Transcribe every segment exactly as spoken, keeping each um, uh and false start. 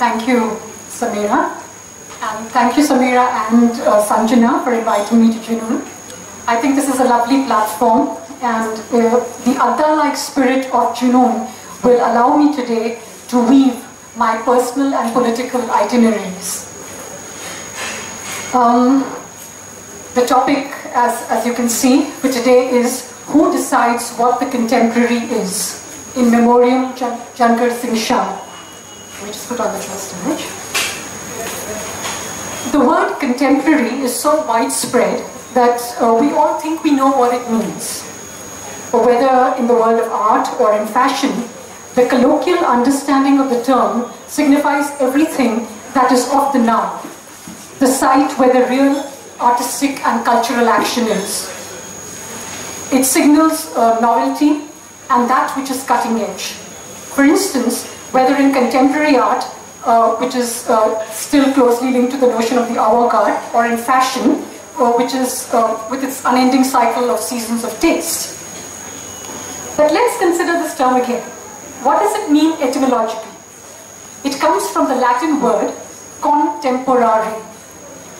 Thank you, Samira. And thank you, Samira and uh, Sanjana, for inviting me to Junoon. I think this is a lovely platform, and uh, the Adda-like spirit of Junoon will allow me today to weave my personal and political itineraries. Um, the topic, as, as you can see, for today is who decides what the contemporary is, in memoriam Jangarh Singh Shyam. We just put on the first image. The word contemporary is so widespread that uh, we all think we know what it means. But whether in the world of art or in fashion, the colloquial understanding of the term signifies everything that is of the now, the site where the real artistic and cultural action is. It signals uh, novelty and that which is cutting edge. For instance, whether in contemporary art, uh, which is uh, still closely linked to the notion of the avant-garde, or in fashion, uh, which is uh, with its unending cycle of seasons of taste. But let's consider this term again. What does it mean etymologically? It comes from the Latin word contemporary,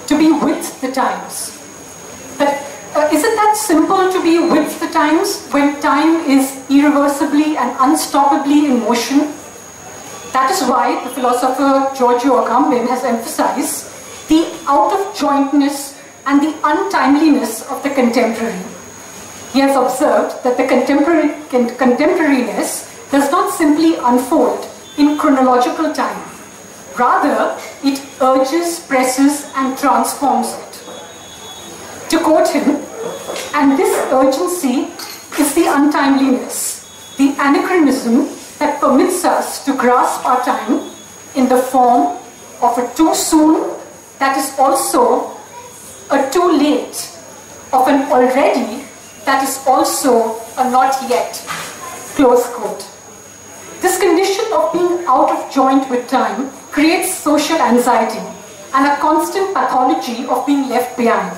to be with the times. But uh, isn't that simple, to be with the times, when time is irreversibly and unstoppably in motion? That is why the philosopher Giorgio Agamben has emphasized the out-of-jointness and the untimeliness of the contemporary. He has observed that the contemporary, contemporariness does not simply unfold in chronological time. Rather, it urges, presses, and transforms it. To quote him, and this urgency is the untimeliness, the anachronism that permits us to grasp our time in the form of a too soon that is also a too late, of an already that is also a not yet, close quote. This condition of being out of joint with time creates social anxiety and a constant pathology of being left behind,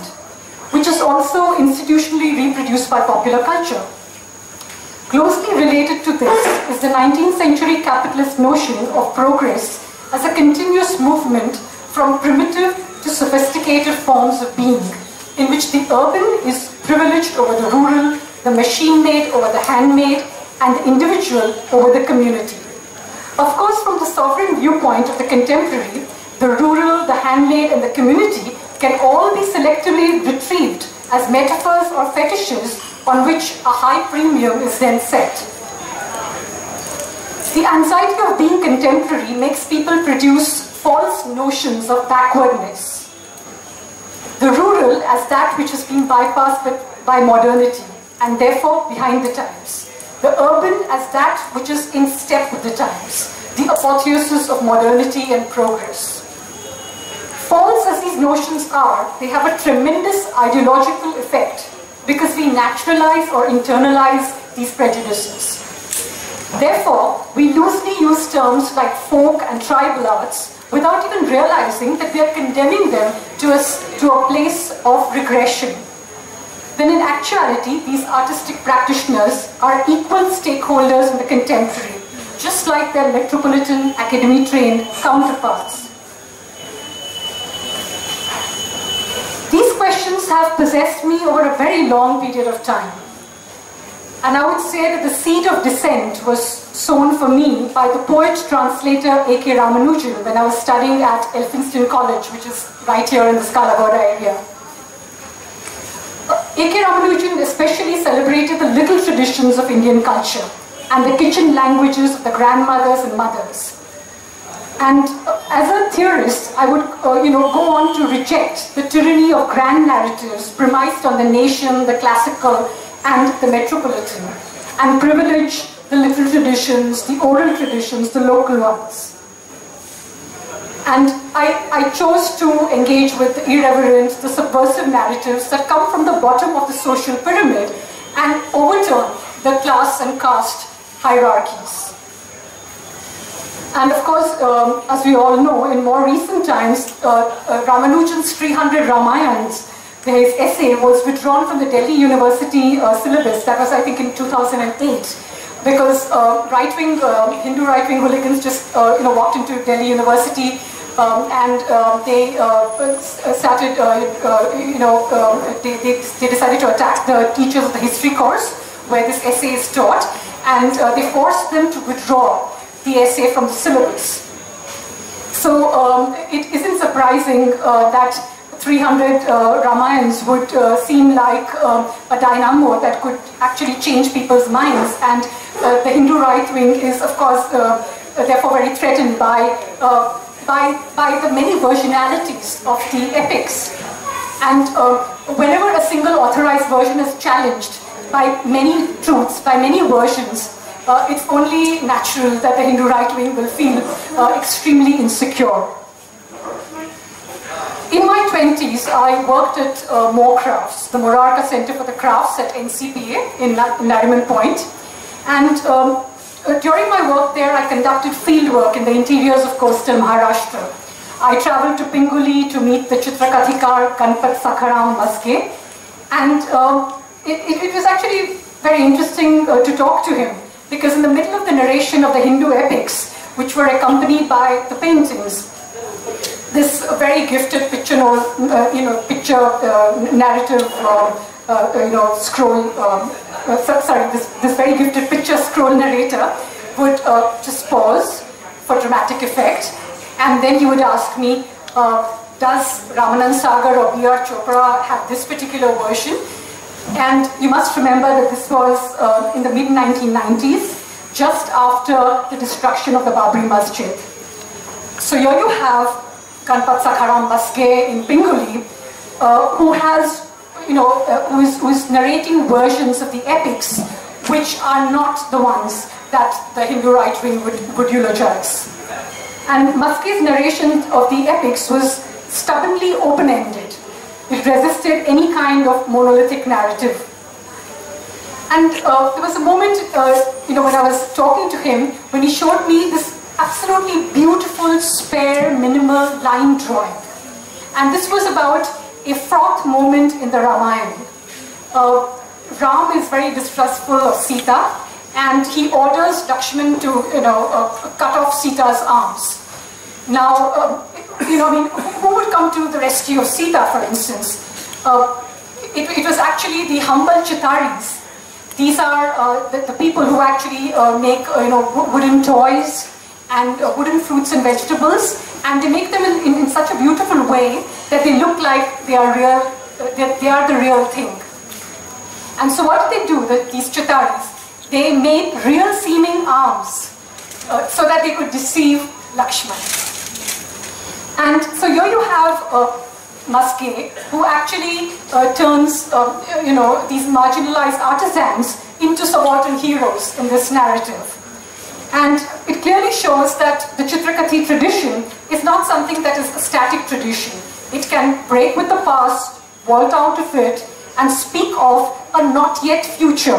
which is also institutionally reproduced by popular culture. Closely related to this is the nineteenth century capitalist notion of progress as a continuous movement from primitive to sophisticated forms of being, in which the urban is privileged over the rural, the machine-made over the handmade, and the individual over the community. Of course, from the sovereign viewpoint of the contemporary, the rural, the handmade, and the community can all be selectively retrieved as metaphors or fetishes on which a high premium is then set. The anxiety of being contemporary makes people produce false notions of backwardness. The rural as that which has been bypassed by modernity and therefore behind the times. The urban as that which is in step with the times, the apotheosis of modernity and progress. False as these notions are, they have a tremendous ideological effect because we naturalize or internalize these prejudices. Therefore, we loosely use terms like folk and tribal arts without even realizing that we are condemning them to a, to a place of regression, when in actuality these artistic practitioners are equal stakeholders in the contemporary, just like their metropolitan academy-trained counterparts. These questions have possessed me over a very long period of time, and I would say that the seed of dissent was sown for me by the poet-translator A K Ramanujan when I was studying at Elphinston College, which is right here in the Skalagoda area. A K Ramanujan especially celebrated the little traditions of Indian culture and the kitchen languages of the grandmothers and mothers. And uh, as a theorist, I would uh, you know, go on to reject the tyranny of grand narratives premised on the nation, the classical, and the metropolitan, and privilege the little traditions, the oral traditions, the local ones. And I, I chose to engage with the irreverent, the subversive narratives that come from the bottom of the social pyramid and overturn the class and caste hierarchies. And of course, um, as we all know, in more recent times, uh, uh, Ramanujan's three hundred Ramayans, his essay, was withdrawn from the Delhi University uh, syllabus. That was, I think, in two thousand eight. because uh, right-wing, uh, Hindu right-wing hooligans just uh, you know, walked into Delhi University um, and uh, they uh, started, uh, uh, you know, uh, they, they, they decided to attack the teachers of the history course where this essay is taught, and uh, they forced them to withdraw the essay from the syllabus. So um, it isn't surprising uh, that three hundred uh, Ramayans would uh, seem like um, a dynamo that could actually change people's minds, and uh, the Hindu right wing is, of course, uh, therefore very threatened by, uh, by, by the many versionalities of the epics. And uh, whenever a single authorized version is challenged by many truths, by many versions, Uh, it's only natural that the Hindu right wing will feel uh, extremely insecure. In my twenties, I worked at uh, Moore Crafts, the Morarka Center for the Crafts at N C P A in Nariman Point. And um, uh, during my work there, I conducted field work in the interiors of coastal Maharashtra. I traveled to Pinguli to meet the Chitrakathikar Kanpat Sakharam Baske. And uh, it, it, it was actually very interesting uh, to talk to him, because in the middle of the narration of the Hindu epics, which were accompanied by the paintings, this very gifted picture, uh, you know, picture uh, narrative, uh, uh, you know, scroll, um, uh, sorry, this, this very gifted picture scroll narrator would uh, just pause for dramatic effect, and then he would ask me, uh, does Ramanand Sagar or B R Chopra have this particular version? And you must remember that this was uh, in the mid nineteen nineties, just after the destruction of the Babri Masjid. So here you have Kanpat Sakharam Baske in Pinguli, uh, who has, you know, uh, who, is, who is narrating versions of the epics, which are not the ones that the Hindu right wing would, would eulogize. And Maske's narration of the epics was stubbornly open-ended. It resisted any kind of monolithic narrative. And uh, there was a moment, uh, you know, when I was talking to him, when he showed me this absolutely beautiful, spare, minimal line drawing. And this was about a fraught moment in the Ramayana. Uh, Ram is very distrustful of Sita, and he orders Lakshman to, you know, uh, cut off Sita's arms. Now, uh, you know, I mean, who would come to the rescue of Sita, for instance? Uh, it, it was actually the humble Chitaris. These are uh, the, the people who actually uh, make, uh, you know, wooden toys and uh, wooden fruits and vegetables, and they make them in, in, in such a beautiful way that they look like they are real, uh, they, they are the real thing. And so what did they do, the, these Chitaris? They made real-seeming arms uh, so that they could deceive Lakshman. And so here you have uh, Maske, who actually uh, turns, uh, you know, these marginalized artisans into subaltern heroes in this narrative. And it clearly shows that the Chitrakathi tradition is not something that is a static tradition. It can break with the past, vault out of it, and speak of a not yet future,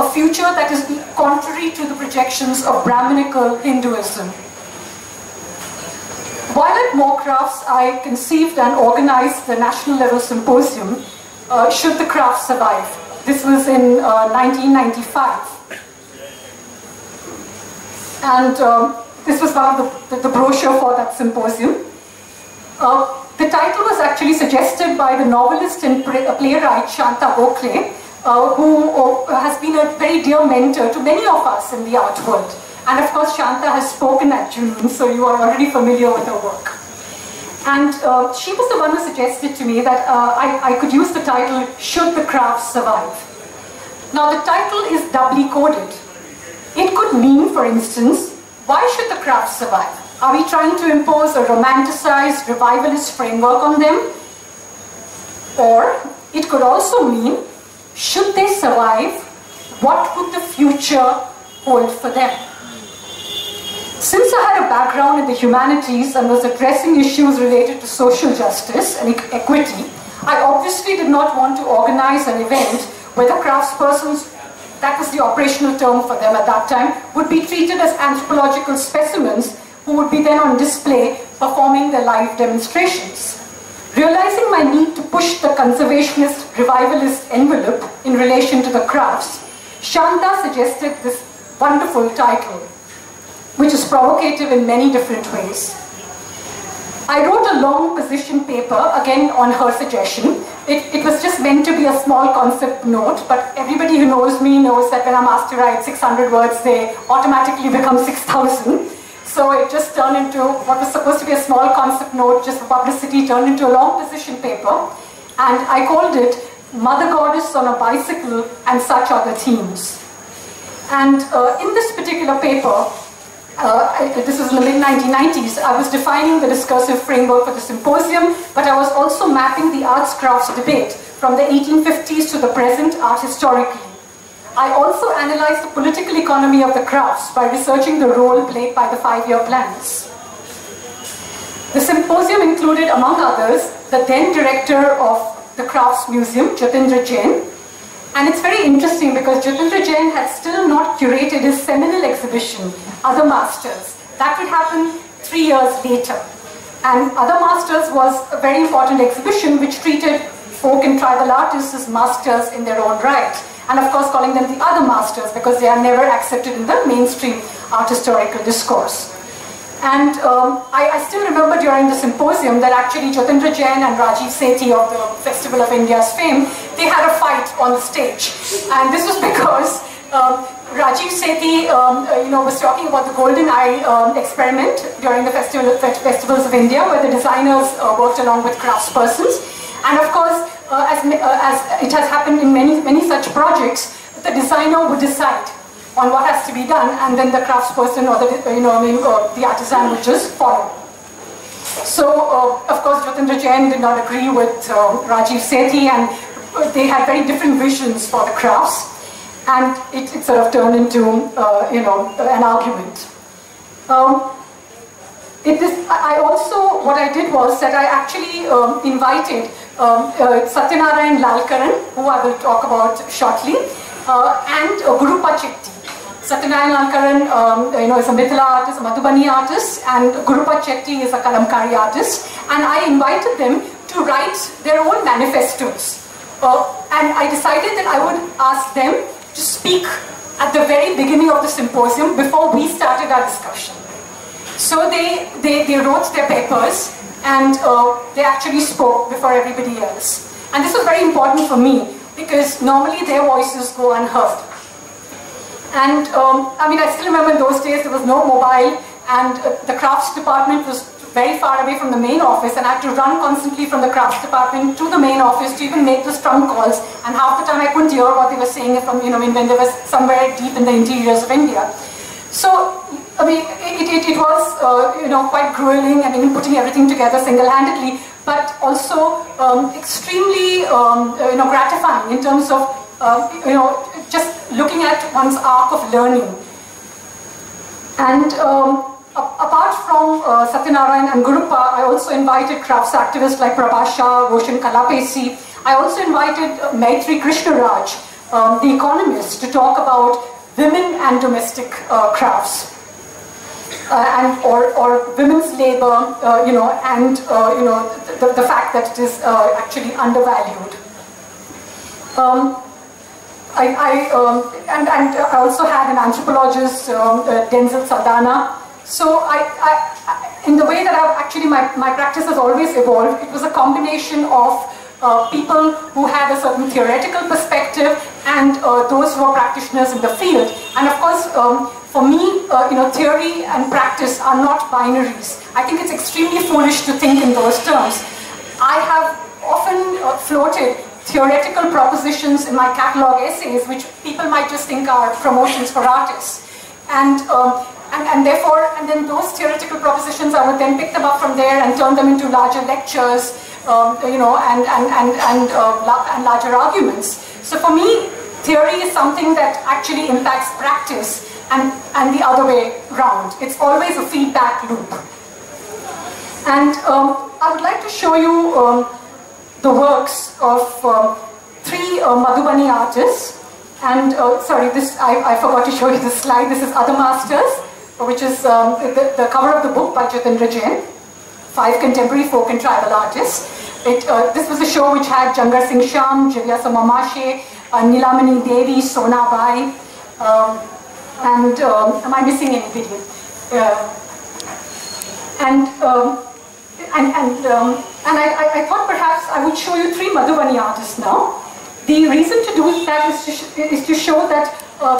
a future that is contrary to the projections of Brahminical Hinduism. While at Moore Crafts, I conceived and organized the national level symposium, uh, Should the Craft Survive? This was in uh, nineteen ninety-five. And um, this was one of the, the, the brochure for that symposium. Uh, the title was actually suggested by the novelist and playwright Shanta Bokle, uh, who uh, has been a very dear mentor to many of us in the art world. And of course, Shanta has spoken at Junoon, so you are already familiar with her work. And uh, she was the one who suggested to me that uh, I, I could use the title, Should the Craft Survive? Now, the title is doubly coded. It could mean, for instance, why should the craft survive? Are we trying to impose a romanticized, revivalist framework on them? Or it could also mean, should they survive? What would the future hold for them? Since I had a background in the humanities and was addressing issues related to social justice and equity, I obviously did not want to organize an event where the craftspersons, that was the operational term for them at that time, would be treated as anthropological specimens who would be then on display performing their live demonstrations. Realizing my need to push the conservationist revivalist envelope in relation to the crafts, Shanta suggested this wonderful title, which is provocative in many different ways. I wrote a long position paper, again on her suggestion. It, it was just meant to be a small concept note, but everybody who knows me knows that when I'm asked to write six hundred words, they automatically become six thousand. So it just turned into what was supposed to be a small concept note, just for publicity, turned into a long position paper. And I called it Mother Goddess on a Bicycle and Such Other Themes. And uh, in this particular paper, Uh, I, this was in the mid nineteen nineties, I was defining the discursive framework for the symposium, but I was also mapping the arts crafts debate from the eighteen fifties to the present art historically. I also analyzed the political economy of the crafts by researching the role played by the five-year plans. The symposium included, among others, the then director of the Crafts Museum, Jyotindra Jain. And it's very interesting because Jyotindra Jain had still not curated his seminal exhibition, Other Masters. That would happen three years later. And Other Masters was a very important exhibition which treated folk and tribal artists as masters in their own right. And of course calling them the other masters because they are never accepted in the mainstream art historical discourse. And um, I, I still remember during the symposium that actually Jyotindra Jain and Rajiv Sethi of the Festival of India's fame, they had a fight on the stage. And this was because um, Rajiv Sethi um, you know, was talking about the golden eye um, experiment during the festival, festivals of India, where the designers uh, worked along with craftspersons. And of course, uh, as, uh, as it has happened in many, many such projects, the designer would decide on what has to be done, and then the craftsperson or the you know I mean uh, the artisan would just follow. So uh, of course Jyotindra Jain did not agree with uh, Rajiv Sethi, and they had very different visions for the crafts, and it, it sort of turned into uh, you know an argument. Um, it is, I also what I did was that I actually um, invited um, uh, Satyanarayan Lal Karan, who I will talk about shortly, uh, and uh, Guru Pachikti. Satyanarayan Lal Karan um, you know, is a Mithila artist, a Madhubani artist, and Guru Pachikti is a Kalamkari artist. And I invited them to write their own manifestos. Uh, and I decided that I would ask them to speak at the very beginning of the symposium before we started our discussion. So they, they, they wrote their papers, and uh, they actually spoke before everybody else. And this was very important for me, because normally their voices go unheard. And um, I mean, I still remember in those days there was no mobile, and uh, the crafts department was very far away from the main office, and I had to run constantly from the crafts department to the main office to even make those trunk calls. And half the time I couldn't hear what they were saying from, you know, when they were somewhere deep in the interiors of India. So I mean, it, it, it was uh, you know quite grueling. I mean, putting everything together single-handedly, but also um, extremely um, you know gratifying in terms of uh, you know. just looking at one's arc of learning. And um, apart from uh, Satyanarayan and Gurupa, I also invited crafts activists like Prabha Shah, Roshan Kalapesi. I also invited uh, Maitri Krishnaraj, um, the economist, to talk about women and domestic uh, crafts, uh, and or, or women's labor, uh, you know, and uh, you know the, the fact that it is uh, actually undervalued. Um, I, I, um, and, and I also had an anthropologist, um, uh, Denzil Saldana. So I, I, I, in the way that I've actually, my, my practice has always evolved, it was a combination of uh, people who had a certain theoretical perspective and uh, those who are practitioners in the field. And of course, um, for me, uh, you know, theory and practice are not binaries. I think it's extremely foolish to think in those terms. I have often uh, floated theoretical propositions in my catalog essays, which people might just think are promotions for artists, and um, and and therefore, and then those theoretical propositions, I would then pick them up from there and turn them into larger lectures, um, you know, and and and and, uh, la and larger arguments. So for me, theory is something that actually impacts practice, and and the other way round. It's always a feedback loop. And um, I would like to show you Um, the works of um, three uh, Madhubani artists, and uh, sorry, this I, I forgot to show you this slide. This is Other Masters, which is um, the, the cover of the book by Jyotindra Jain, Five Contemporary Folk and Tribal Artists. It, uh, this was a show which had Jangarh Singh Shyam, Jivya Soma Mashe, uh, Nilamani Devi, Sona Bai, um, And um, am I missing any video? Uh, and um, and and um, and I, I, I thought perhaps I would show you three Madhubani artists now. The reason to do that is to, sh is to show that uh,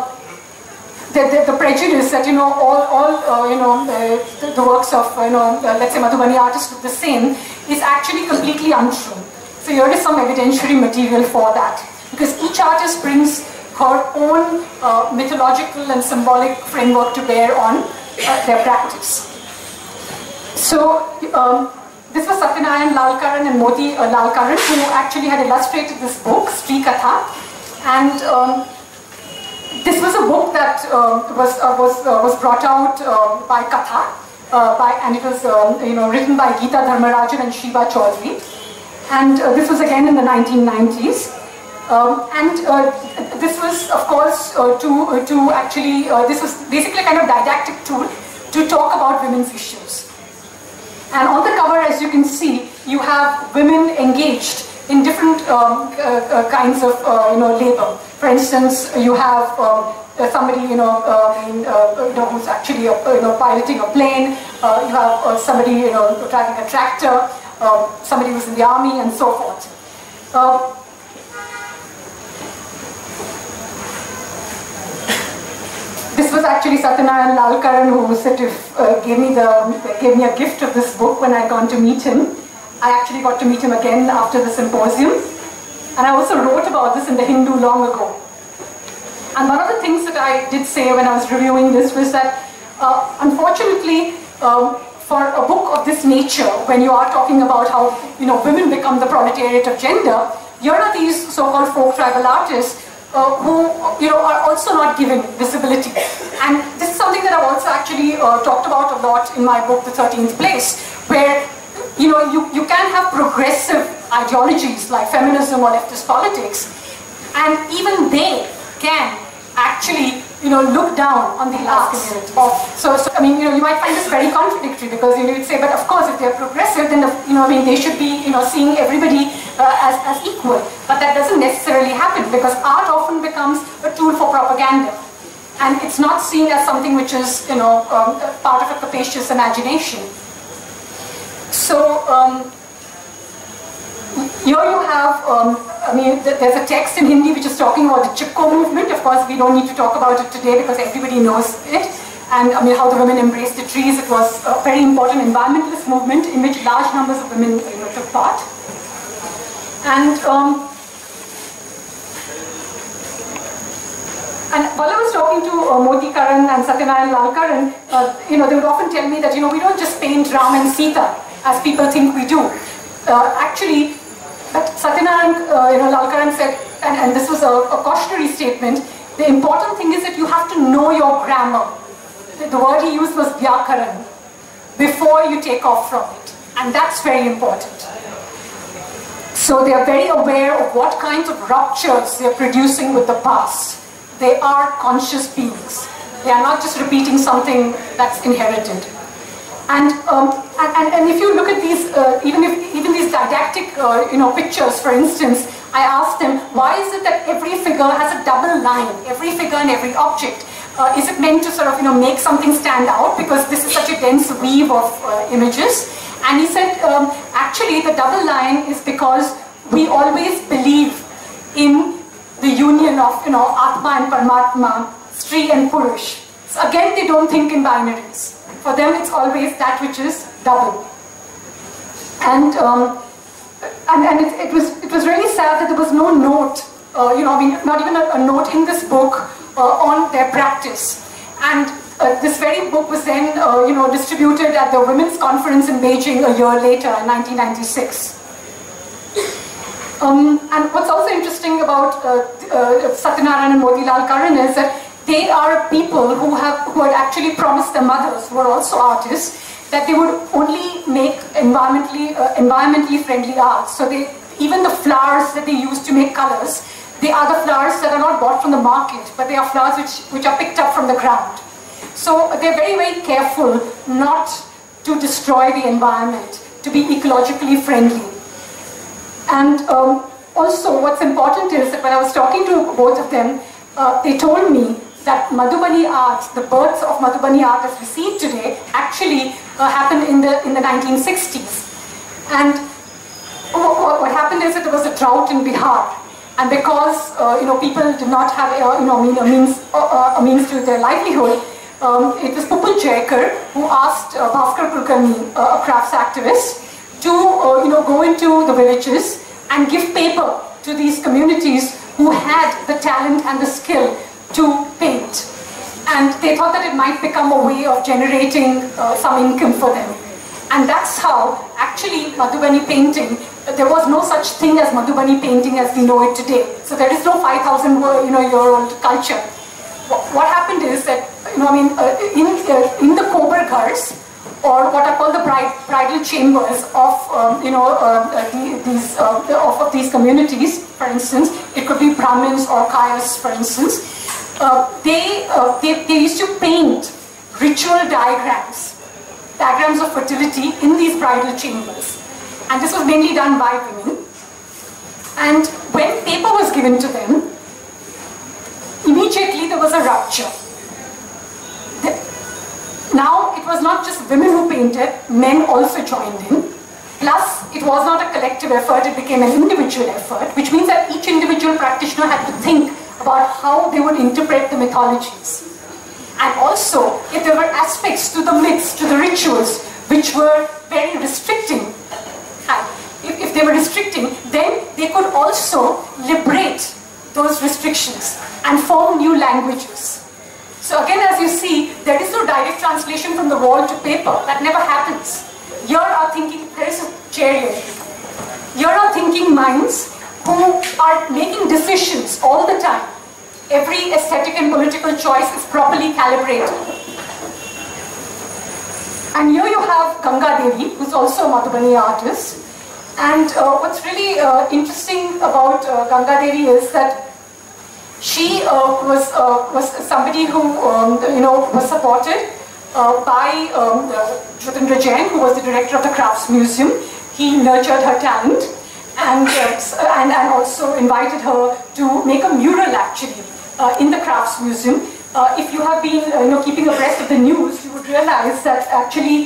the, the, the prejudice that you know all all uh, you know the, the works of you know uh, let's say Madhubani artists look the same is actually completely untrue. So here is some evidentiary material for that, because each artist brings her own uh, mythological and symbolic framework to bear on uh, their practice. So um, this was Satyanarayan Lal Karan and Moti uh, Lal Karan, who actually had illustrated this book, Sri Katha, and um, this was a book that uh, was uh, was uh, was brought out uh, by Katha, uh, by and it was um, you know written by Geeta Dharmarajan and Shiva Chaudhary, and uh, this was again in the nineteen nineties. Um, and uh, this was, of course, uh, to uh, to actually uh, this was basically a kind of didactic tool to talk about women's issues. And on the cover, as you can see, you have women engaged in different um, uh, uh, kinds of uh, you know labor. For instance, you have um, somebody you know, uh, in, uh, you know who's actually uh, you know piloting a plane. Uh, you have uh, somebody you know driving a tractor. Uh, somebody who's in the army, and so forth. Uh, This was actually Satyanarayan Lal Karan, who sort of uh, gave me the gave me a gift of this book when I gone to meet him. I actually got to meet him again after the symposium, and I also wrote about this in the Hindu long ago. And one of the things that I did say when I was reviewing this was that, uh, unfortunately, um, for a book of this nature, when you are talking about how you know women become the proletariat of gender, here are these so-called folk tribal artists. Uh, who you know are also not given visibility, and this is something that I've also actually uh, talked about a lot in my book, The thirteenth Place, where you know you you can have progressive ideologies like feminism or leftist politics, and even they can actually you know look down on the arts. So, so I mean you know you might find this very contradictory, because you would know, say, but of course if they are progressive, then the, you know I mean they should be you know seeing everybody uh, as as equal. But that doesn't necessarily happen, because art often becomes a tool for propaganda, and it's not seen as something which is you know um, part of a capacious imagination. So um, here you have. Um, I mean, there's a text in Hindi which is talking about the Chipko movement. Of course, we don't need to talk about it today because everybody knows it. And I mean, how the women embraced the trees. It was a very important environmentalist movement in which large numbers of women you know, took part. And um, and while I was talking to uh, Moti Karan and Satyanarayan Lal Karan, uh, you know, they would often tell me that you know we don't just paint Ram and Sita as people think we do. Uh, actually. But Satyanarayan uh, you know, Lal Karan said, and, and this was a, a cautionary statement, the important thing is that you have to know your grammar. The, the word he used was vyakaran, before you take off from it. And that's very important. So they are very aware of what kinds of ruptures they are producing with the past. They are conscious beings. They are not just repeating something that's inherited. And, um, and and if you look at these, uh, even if even these didactic, uh, you know, pictures, for instance, I asked them, why is it that every figure has a double line, every figure and every object? Uh, is it meant to sort of you know make something stand out, because this is such a dense weave of uh, images? And he said, um, actually, the double line is because we always believe in the union of you know Atma and Paramatma, Sri and Purush. So again, they don't think in binaries. For them, it's always that which is double, and um, and, and it, it was it was really sad that there was no note, uh, you know, I mean, not even a, a note in this book uh, on their practice. And uh, this very book was then, uh, you know, distributed at the Women's Conference in Beijing a year later, in nineteen ninety-six. Um, and what's also interesting about uh, uh, Satyanarayan and Motilal Karan is that. They are people who have who had actually promised their mothers, who are also artists, that they would only make environmentally uh, environmentally friendly art. So they even the flowers that they use to make colors, they are the flowers that are not bought from the market, but they are flowers which which are picked up from the ground. So they're very very careful not to destroy the environment, to be ecologically friendly. And um, also, what's important is that when I was talking to both of them, uh, they told me that Madhubani art, the birth of Madhubani art as we see it today, actually uh, happened in the in the nineteen sixties. And what happened is that there was a drought in Bihar, and because uh, you know people did not have uh, you know mean, a means uh, a means to their livelihood, um, it was Pupul Jaikar who asked uh, Bhaskar Kulkarni, uh, a crafts activist, to uh, you know go into the villages and give paper to these communities who had the talent and the skill to paint, and they thought that it might become a way of generating uh, some income for them. And that's how actually Madhubani painting, there was no such thing as Madhubani painting as we know it today. So there is no five thousand you know, year old culture. What happened is that, you know, I mean, uh, in, uh, in the Kogargarhs, or what are called the bride, bridal chambers of, um, you know, uh, these, uh, of, of these communities, for instance, it could be Brahmins or Kayas, for instance, uh, they, uh, they, they used to paint ritual diagrams, diagrams of fertility in these bridal chambers. And this was mainly done by women. And when paper was given to them, immediately there was a rupture. The, now it was not just women who painted, men also joined in. Plus, it was not a collective effort, it became an individual effort, which means that each individual practitioner had to think about how they would interpret the mythologies. And also, if there were aspects to the myths, to the rituals, which were very restricting, If, if they were restricting, then they could also liberate those restrictions and form new languages. So again, as you see, there is no direct translation from the wall to paper. That never happens. Here are thinking, there is a chair here. Here are thinking minds who are making decisions all the time. Every aesthetic and political choice is properly calibrated. And here you have Ganga Devi, who's also a Madhubani artist. And uh, what's really uh, interesting about uh, Ganga Devi is that she uh, was uh, was somebody who um, you know was supported uh, by um, Jyotindra Jain, who was the director of the Crafts Museum. He nurtured her talent and uh, and and also invited her to make a mural actually uh, in the Crafts Museum. Uh, if you have been uh, you know, keeping abreast of the news, you would realize that actually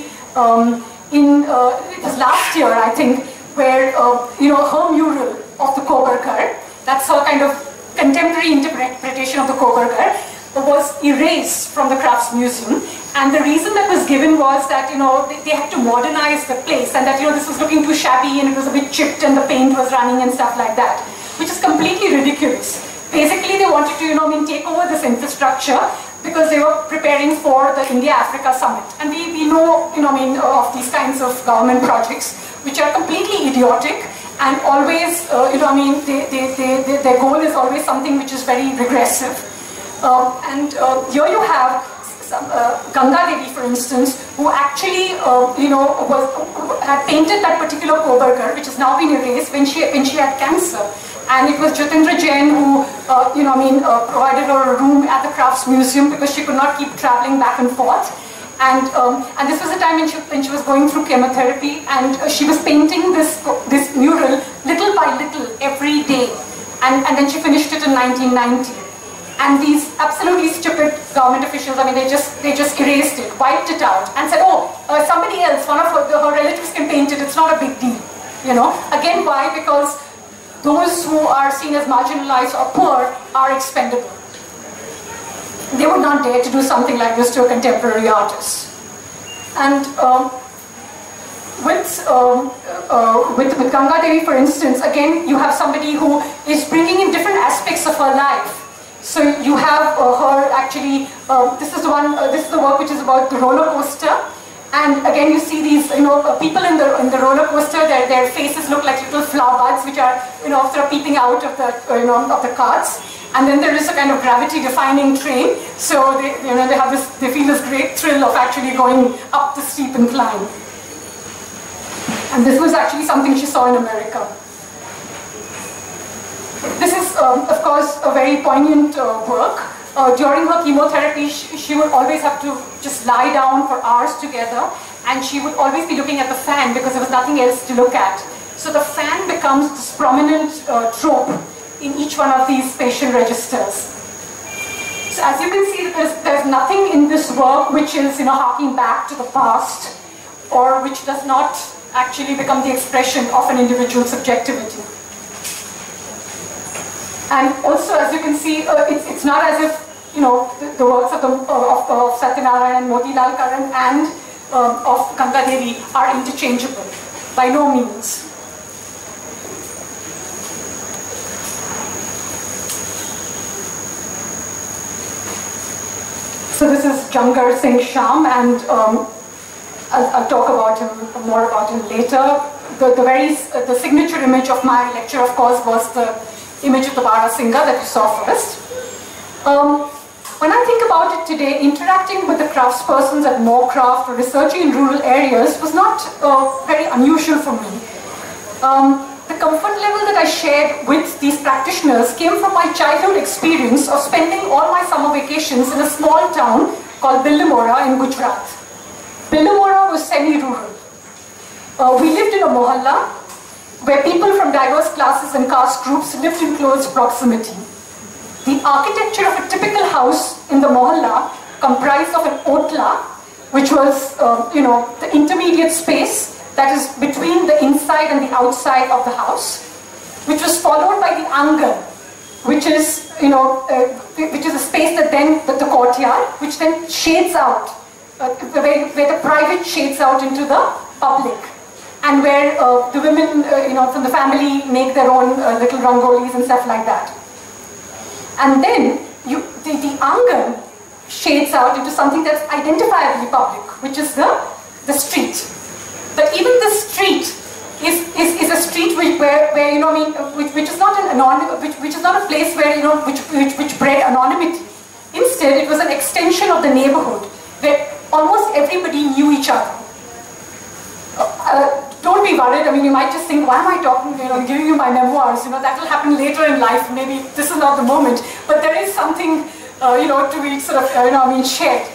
um, in uh, it was last year, I think, where uh, you know her mural of the Kogargarh, that's her kind of contemporary interpretation of the Kogargarh, was erased from the Crafts Museum. And the reason that was given was that you know they, they had to modernize the place, and that you know this was looking too shabby and it was a bit chipped and the paint was running and stuff like that, which is completely ridiculous. Basically, they wanted to, you know, I mean, take over this infrastructure because they were preparing for the India-Africa summit. And we, we know, you know, I mean, of these kinds of government projects which are completely idiotic and always, uh, you know, I mean, they, they, they, they, their goal is always something which is very regressive. Uh, and uh, here you have some, uh, Ganga Devi, for instance, who actually, uh, you know, was, had painted that particular Kogargarh, which has now been erased, when she when she had cancer. And it was Jyotindra Jain who, uh, you know, I mean, uh, provided her a room at the Crafts Museum because she could not keep traveling back and forth. And um, and this was the time when she when she was going through chemotherapy, and uh, she was painting this this mural little by little every day, and and then she finished it in nineteen ninety. And these absolutely stupid government officials, I mean, they just they just erased it, wiped it out, and said, oh, uh, somebody else, one of her, her relatives can paint it. It's not a big deal, you know. Again, why? Because those who are seen as marginalized or poor are expendable. They would not dare to do something like this to a contemporary artist. And um, with, um, uh, with, with Ganga Devi, for instance, again, you have somebody who is bringing in different aspects of her life. So you have uh, her actually, uh, this is the one, uh, this is the work which is about the roller coaster. And again, you see these, you know, people in the in the roller coaster. Their their faces look like little flower buds, which are, you know, sort of peeping out of the, you know, of the carts. And then there is a kind of gravity-defying train. So they, you know, they have this, they feel this great thrill of actually going up the steep incline. And this was actually something she saw in America. This is, um, of course, a very poignant uh, work. Uh, during her chemotherapy, she, she would always have to just lie down for hours together, and she would always be looking at the fan because there was nothing else to look at. So the fan becomes this prominent uh, trope in each one of these patient registers. So as you can see, there's, there's nothing in this work which is, you know, harking back to the past, or which does not actually become the expression of an individual subjectivity. And also, as you can see, uh, it's, it's not as if, you know, the, the works of, the, of, of Satyanarayan, Motilal Karan, and um, of Ganga Devi are interchangeable, by no means. So this is Jangarh Singh Shyam, and um, I'll, I'll talk about him, more about him later. The, the, very, uh, the signature image of my lecture, of course, was the image of the Barasingha that you saw first. Um, when I think about it today, interacting with the craftspersons at Moore Crafts or researching in rural areas was not uh, very unusual for me. Um, the comfort level that I shared with these practitioners came from my childhood experience of spending all my summer vacations in a small town called Billimora in Gujarat. Billimora was semi-rural. Uh, we lived in a Mohalla, where people from diverse classes and caste groups lived in close proximity. The architecture of a typical house in the Mohalla comprised of an otla, which was, uh, you know, the intermediate space that is between the inside and the outside of the house, which was followed by the angan, which is, you know, uh, which is a space that then, the, the courtyard, which then shades out, uh, where, where the private shades out into the public, and where uh, the women, uh, you know, from the family make their own uh, little rangolis and stuff like that. And then you, the, the angan shades out into something that's identifiably public, which is the, the street. But even the street is, is, is a street which, where, where, you know, I mean, which, which is not an anonym, which, which is not a place where, you know, which, which, which bred anonymity. Instead, it was an extension of the neighborhood, where almost everybody knew each other. Uh, don't be worried. I mean, you might just think, why am I talking, you know, giving you my memoirs? You know, that will happen later in life. Maybe this is not the moment. But there is something, uh, you know, to be sort of, you know, I mean, shared.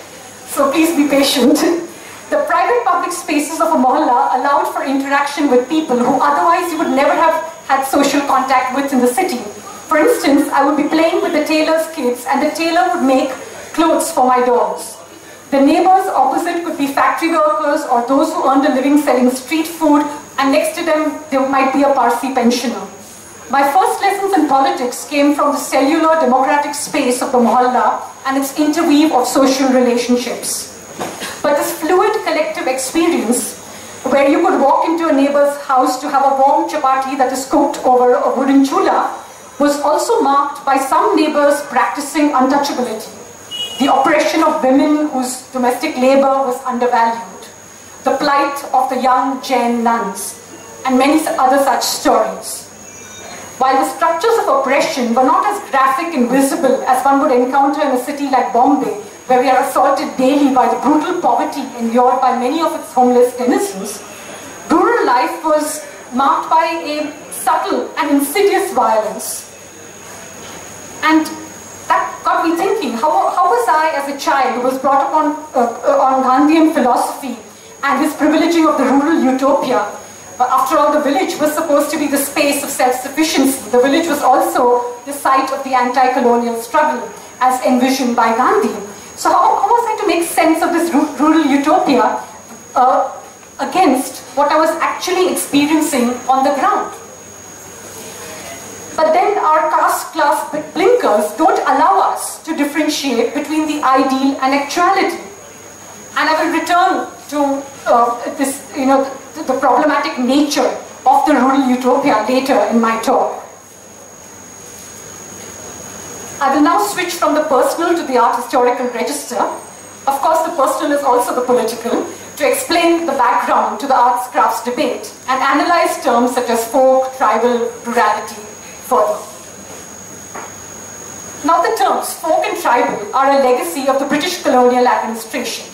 So please be patient. The private public spaces of a mohalla allowed for interaction with people who otherwise you would never have had social contact with in the city. For instance, I would be playing with the tailor's kids, and the tailor would make clothes for my dolls. The neighbors opposite could be factory workers or those who earned a living selling street food, and next to them there might be a Parsi pensioner. My first lessons in politics came from the cellular democratic space of the mohalla and its interweave of social relationships. But this fluid collective experience, where you could walk into a neighbor's house to have a warm chapati that is cooked over a wooden chula, was also marked by some neighbors practicing untouchability, the oppression of women whose domestic labor was undervalued, the plight of the young Jain nuns, and many other such stories. While the structures of oppression were not as graphic and visible as one would encounter in a city like Bombay, where we are assaulted daily by the brutal poverty endured by many of its homeless denizens, rural life was marked by a subtle and insidious violence. And that got me thinking, how, how was I as a child who was brought up on, uh, on Gandhian philosophy and his privileging of the rural utopia? But after all, the village was supposed to be the space of self-sufficiency. The village was also the site of the anti-colonial struggle as envisioned by Gandhi. So how, how was I to make sense of this rural utopia uh, against what I was actually experiencing on the ground? But then our caste class blinkers don't allow us to differentiate between the ideal and actuality. And I will return to uh, this, you know, the, the problematic nature of the rural utopia later in my talk. I will now switch from the personal to the art historical register. Of course, the personal is also the political, to explain the background to the arts crafts debate and analyze terms such as folk, tribal, rurality further. Now the terms folk and tribal are a legacy of the British colonial administration.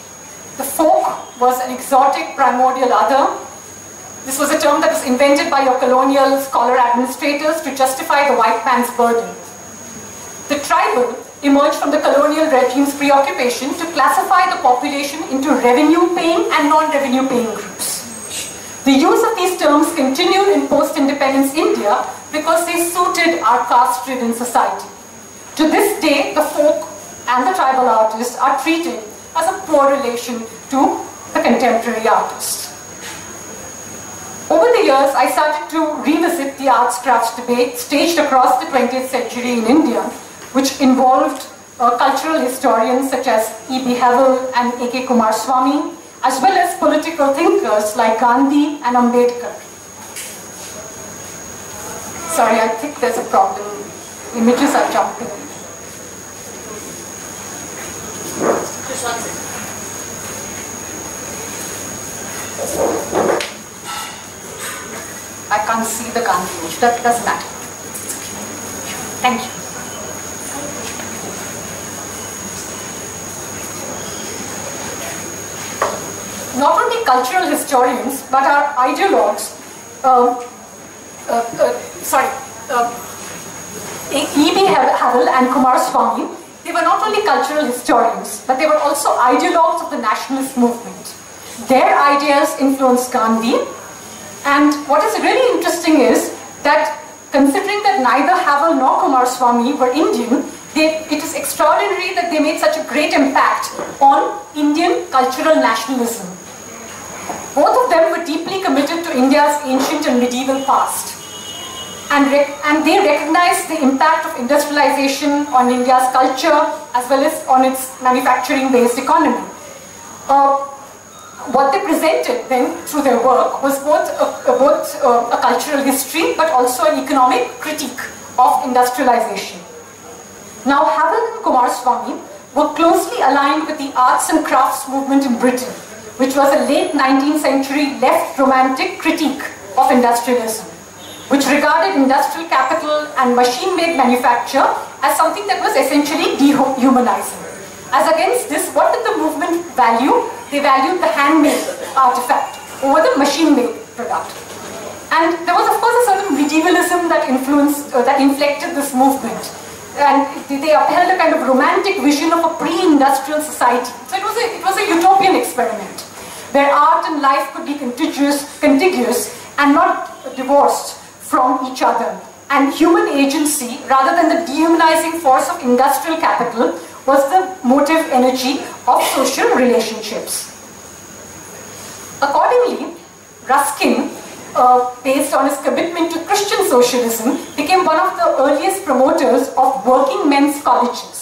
The folk was an exotic primordial other. This was a term that was invented by your colonial scholar administrators to justify the white man's burden. The tribal emerged from the colonial regime's preoccupation to classify the population into revenue-paying and non-revenue-paying groups. The use of these terms continued in post-independence India because they suited our caste-driven society. To this day, the folk and the tribal artist are treated as a poor relation to the contemporary artist. Over the years, I started to revisit the arts crafts debate staged across the twentieth century in India, which involved uh, cultural historians such as E B Havell and A K Coomaraswamy, as well as political thinkers like Gandhi and Ambedkar. Sorry, I think there's a problem. Images are jumping. Just one second. I can't see the Gandhi image. That doesn't matter. Thank you. Not only cultural historians, but our ideologues, uh, uh, uh, sorry, uh, E B Havell and Coomaraswamy, they were not only cultural historians, but they were also ideologues of the nationalist movement. Their ideas influenced Gandhi, and what is really interesting is that considering that neither Havell nor Coomaraswamy were Indian, They, it is extraordinary that they made such a great impact on Indian cultural nationalism. Both of them were deeply committed to India's ancient and medieval past. And, rec and they recognized the impact of industrialization on India's culture as well as on its manufacturing-based economy. Uh, what they presented then through their work was both, a, both a, a cultural history but also an economic critique of industrialization. Now, Havell and Coomaraswamy were closely aligned with the arts and crafts movement in Britain, which was a late nineteenth century left romantic critique of industrialism, which regarded industrial capital and machine-made manufacture as something that was essentially dehumanizing. As against this, what did the movement value? They valued the handmade artifact over the machine-made product. And there was, of course, a certain medievalism that influenced, uh, that inflected this movement. And they upheld a kind of romantic vision of a pre-industrial society. So it was a, it was a utopian experiment, where art and life could be contiguous, contiguous and not divorced from each other. And human agency, rather than the dehumanizing force of industrial capital, was the motive energy of social relationships. Accordingly, Ruskin, Uh, based on his commitment to Christian socialism, became one of the earliest promoters of working men's colleges.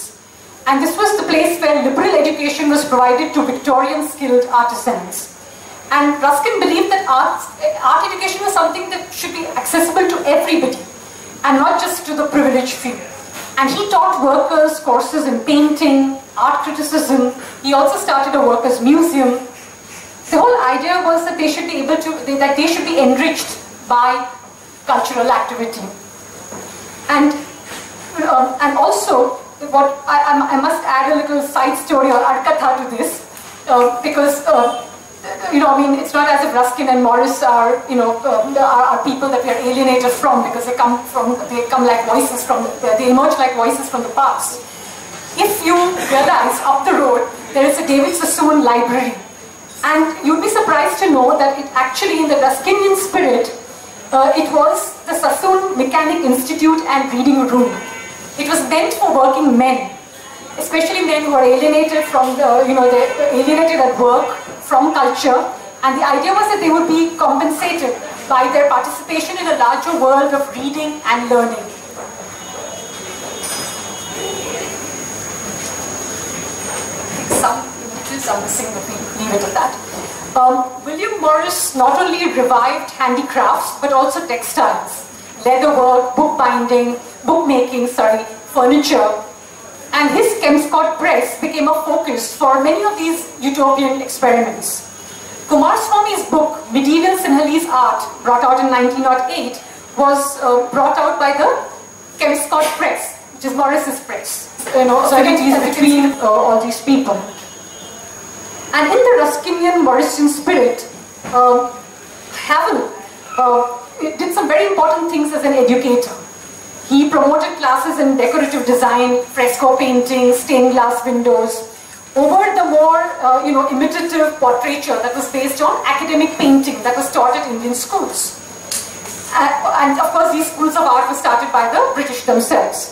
And this was the place where liberal education was provided to Victorian skilled artisans. And Ruskin believed that arts, art education was something that should be accessible to everybody and not just to the privileged few. And he taught workers courses in painting, art criticism. He also started a workers' museum. The whole idea was that they should be able to, that they should be enriched by cultural activity. And, um, and also, what I, I must add a little side story or arkatha to this, uh, because, uh, you know, I mean, it's not as if Ruskin and Morris are, you know, um, are, are people that we are alienated from, because they come from, they come like voices from, the, they emerge like voices from the past. If you realize, up the road, there is a David Sassoon library. And you'd be surprised to know that it actually, in the Ruskinian spirit, uh, it was the Sassoon Mechanic Institute and Reading Room. It was meant for working men, especially men who are alienated from the, you know, they're alienated at work from culture. And the idea was that they would be compensated by their participation in a larger world of reading and learning. Some images are missing the people. Leave it at that. Um, William Morris not only revived handicrafts but also textiles, leatherwork, bookbinding, bookmaking, sorry, furniture, and his Kelmscott Press became a focus for many of these utopian experiments. Coomaraswamy's book, Medieval Sinhalese Art, brought out in nineteen oh eight, was uh, brought out by the Kelmscott Press, which is Morris's press. You know, so it is between uh, all these people. And in the Ruskinian Morrisian spirit, uh, Havell uh, did some very important things as an educator. He promoted classes in decorative design, fresco painting, stained glass windows, over the more uh, you know, imitative portraiture that was based on academic painting that was taught at Indian schools. Uh, and of course, these schools of art were started by the British themselves.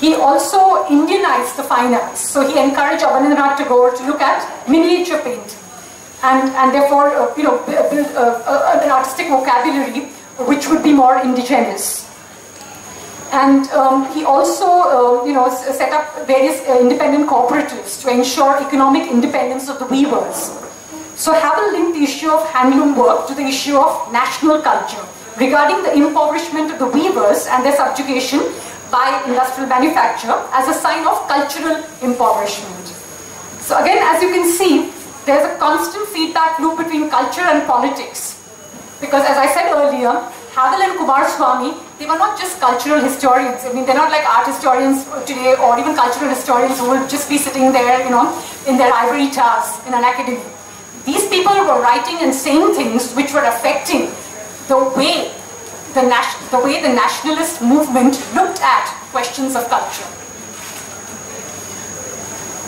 He also Indianized the fine arts. So he encouraged Rabindranath Tagore to look at miniature painting, and, and therefore uh, you know, build uh, uh, an artistic vocabulary which would be more indigenous. And um, he also uh, you know, set up various uh, independent cooperatives to ensure economic independence of the weavers. So Havell linked the issue of handloom work to the issue of national culture, regarding the impoverishment of the weavers and their subjugation by industrial manufacture as a sign of cultural impoverishment. So again, as you can see, there's a constant feedback loop between culture and politics. Because as I said earlier, Havell and Coomaraswamy, they were not just cultural historians. I mean, they're not like art historians today or even cultural historians who will just be sitting there, you know, in their ivory towers in an academy. These people were writing and saying things which were affecting the way the, the way the nationalist movement looked at questions of culture.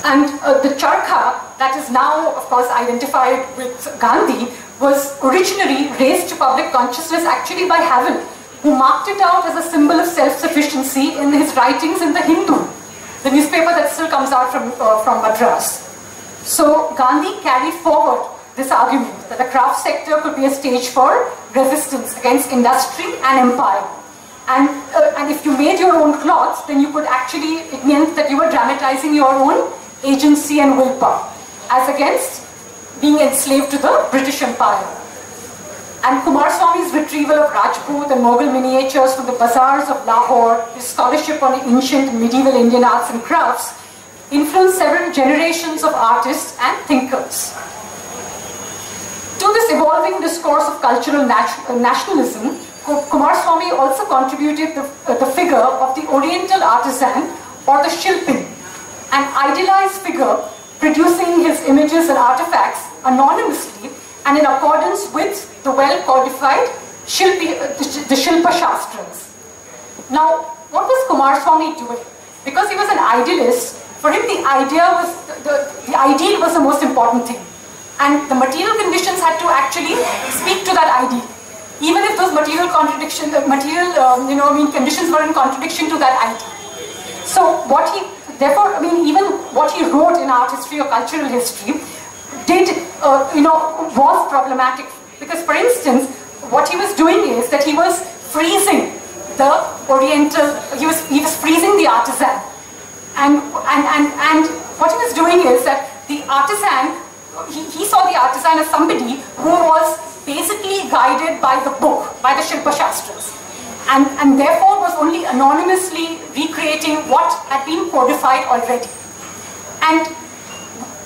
And uh, the charkha that is now, of course, identified with Gandhi was originally raised to public consciousness actually by Havell, who marked it out as a symbol of self-sufficiency in his writings in the Hindu, the newspaper that still comes out from, uh, from Madras. So Gandhi carried forward this argument that the craft sector could be a stage for resistance against industry and empire. And, uh, and if you made your own cloths, then you could actually, it meant that you were dramatizing your own agency and willpower, as against being enslaved to the British Empire. And Coomaraswamy's retrieval of Rajput and Mughal miniatures from the bazaars of Lahore, his scholarship on ancient and medieval Indian arts and crafts, influenced several generations of artists and thinkers. To this evolving discourse of cultural nationalism, Coomaraswamy also contributed the, uh, the figure of the oriental artisan or the shilpin, an idealized figure producing his images and artifacts anonymously and in accordance with the well-codified shilpi, uh, the, the Shilpa Shastras. Now, what was Coomaraswamy doing? Because he was an idealist, for him the, idea was, the, the ideal was the most important thing. And the material conditions had to actually speak to that ideal. Even if those material contradictions, the material, um, you know, I mean, conditions were in contradiction to that ideal. So what he, therefore, I mean, even what he wrote in art history or cultural history did, uh, you know, was problematic. Because, for instance, what he was doing is that he was freezing the Oriental, he was, he was freezing the artisan. And, and, and, and what he was doing is that the artisan, He, he saw the artisan as somebody who was basically guided by the book, by the Shilpa Shastras, and, and therefore was only anonymously recreating what had been codified already. And,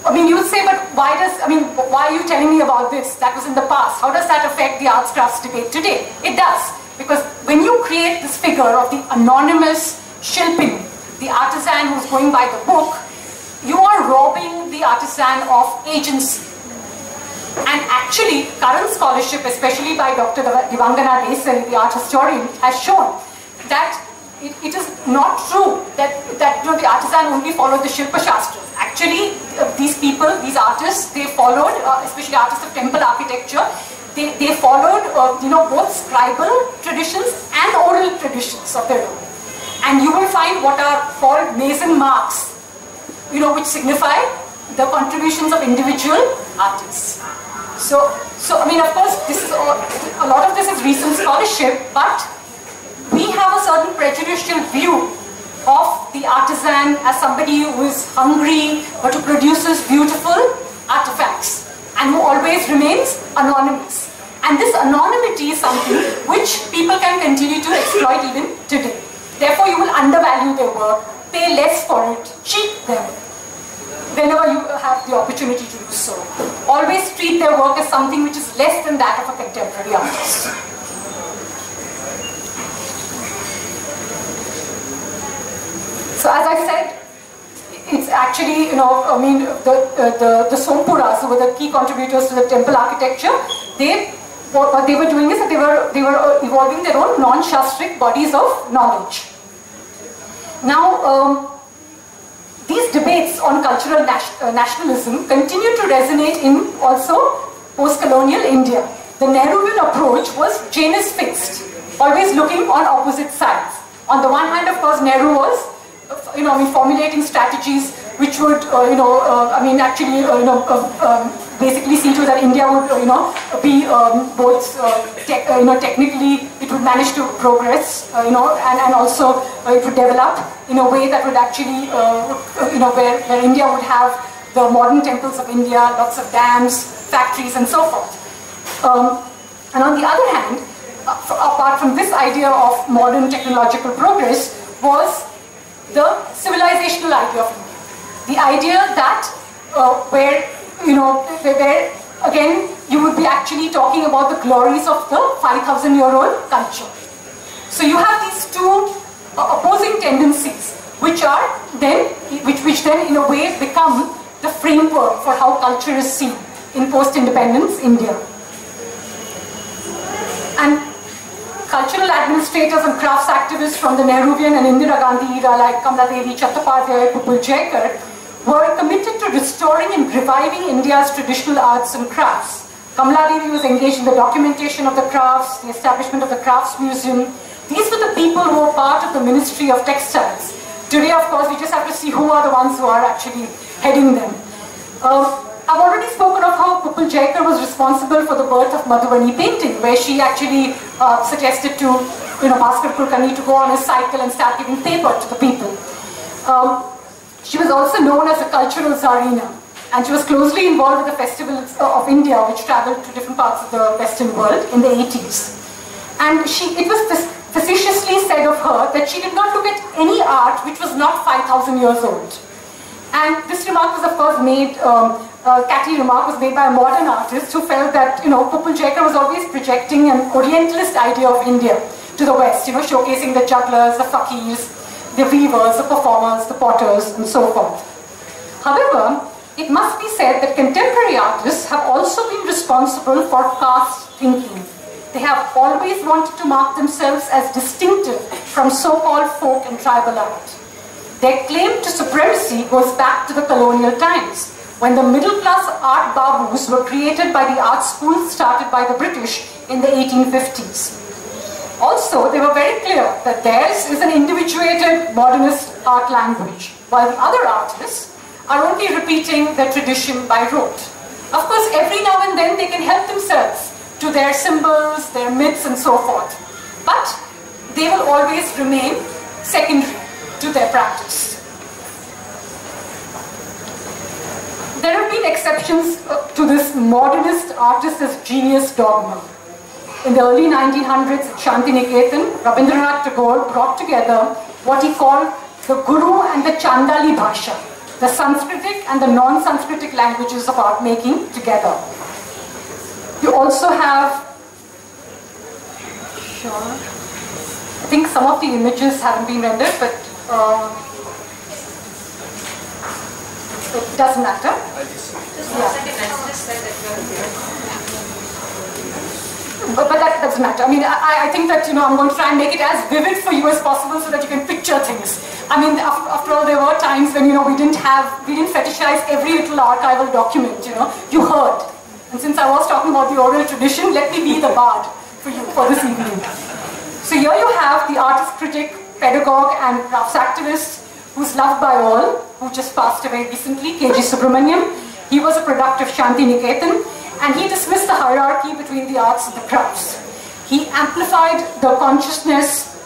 I mean, you would say, but why does, I mean, why are you telling me about this? That was in the past. How does that affect the arts crafts debate today? It does, because when you create this figure of the anonymous shilpin, the artisan who's going by the book, you are robbing the artisan of agency. And actually, current scholarship, especially by Doctor Divangana Desai, the art historian, has shown that it, it is not true that, that you know, the artisan only followed the Shilpa Shastras. Actually, uh, these people, these artists, they followed, uh, especially artists of temple architecture, they, they followed uh, you know, both scribal traditions and oral traditions of their own. And you will find what are called mason marks, you know, which signify the contributions of individual artists. So, so I mean, of course, this is all, a lot of this is recent scholarship, but we have a certain prejudicial view of the artisan as somebody who is hungry, but who produces beautiful artifacts, and who always remains anonymous. And this anonymity is something which people can continue to exploit even today. Therefore, you will undervalue their work, pay less for it, cheat them, whenever you have the opportunity to do so. Always treat their work as something which is less than that of a contemporary artist. So as I said, it's actually, you know, I mean, the, uh, the, the Sompuras, who were the key contributors to the temple architecture, they, what, what they were doing is that they were, they were evolving their own non-Shastric bodies of knowledge. Now, um, these debates on cultural nationalism continue to resonate in also post-colonial India. The Nehruvian approach was Janus fixed, always looking on opposite sides. On the one hand, of course, Nehru was you know, I mean, formulating strategies which would, uh, you know, uh, I mean, actually, uh, you know, uh, um, basically see to that India would, uh, you know, be um, both, uh, tech, uh, you know, technically it would manage to progress, uh, you know, and, and also uh, it would develop in a way that would actually, uh, you know, where, where India would have the modern temples of India, lots of dams, factories, and so forth. Um, and on the other hand, apart from this idea of modern technological progress, was the civilizational idea of India. The idea that uh, where, you know, where again, you would be actually talking about the glories of the five thousand year old culture. So you have these two uh, opposing tendencies, which are then, which, which then in a way become the framework for how culture is seen in post-independence India. And cultural administrators and crafts activists from the Nehruvian and Indira Gandhi era like Kamla Devi, Chattopadhyay, Pupul Jaikar were committed to restoring and reviving India's traditional arts and crafts. Kamla Devi was engaged in the documentation of the crafts, the establishment of the crafts museum. These were the people who were part of the Ministry of Textiles. Today, of course, we just have to see who are the ones who are actually heading them. Uh, I've already spoken of how Pupul Jaikar was responsible for the birth of Madhubani painting, where she actually uh, suggested to, you know, Bhaskar Kulkarni to go on his cycle and start giving paper to the people. Um, she was also known as a cultural Tsarina, and she was closely involved with the Festival of India, which travelled to different parts of the Western world in the eighties. And she, it was facetiously said of her that she did not look at any art which was not five thousand years old. And this remark was, of course, made. Um, Uh, catty remark was made by a modern artist who felt that, you know, Pupul Jaikar was always projecting an orientalist idea of India to the West, you know, showcasing the jugglers, the fakirs, the weavers, the performers, the potters, and so forth. However, it must be said that contemporary artists have also been responsible for caste thinking. They have always wanted to mark themselves as distinctive from so-called folk and tribal art. Their claim to supremacy goes back to the colonial times, when the middle-class art babus were created by the art schools started by the British in the eighteen fifties. Also, they were very clear that theirs is an individuated modernist art language, while the other artists are only repeating their tradition by rote. Of course, every now and then they can help themselves to their symbols, their myths, and so forth. But they will always remain secondary to their practice. There have been exceptions to this modernist artist as genius dogma. In the early nineteen hundreds, at Shantiniketan, Rabindranath Tagore brought together what he called the Guru and the Chandali Bhasha, the Sanskritic and the non-Sanskritic languages of art making together. You also have, sure, I think some of the images haven't been rendered, but uh, it doesn't matter. Just one second, I just said that you're here. But, but that doesn't matter. I mean, I, I think that, you know, I'm going to try and make it as vivid for you as possible so that you can picture things. I mean, after, after all, there were times when, you know, we didn't have, we didn't fetishize every little archival document, you know. You heard. And since I was talking about the oral tradition, let me be the bard for you for this evening. So here you have the artist, critic, pedagogue, and crafts activist, who's loved by all, who just passed away recently, K G Subramanyan. He was a product of Shantiniketan, and he dismissed the hierarchy between the arts and the crafts. He amplified the consciousness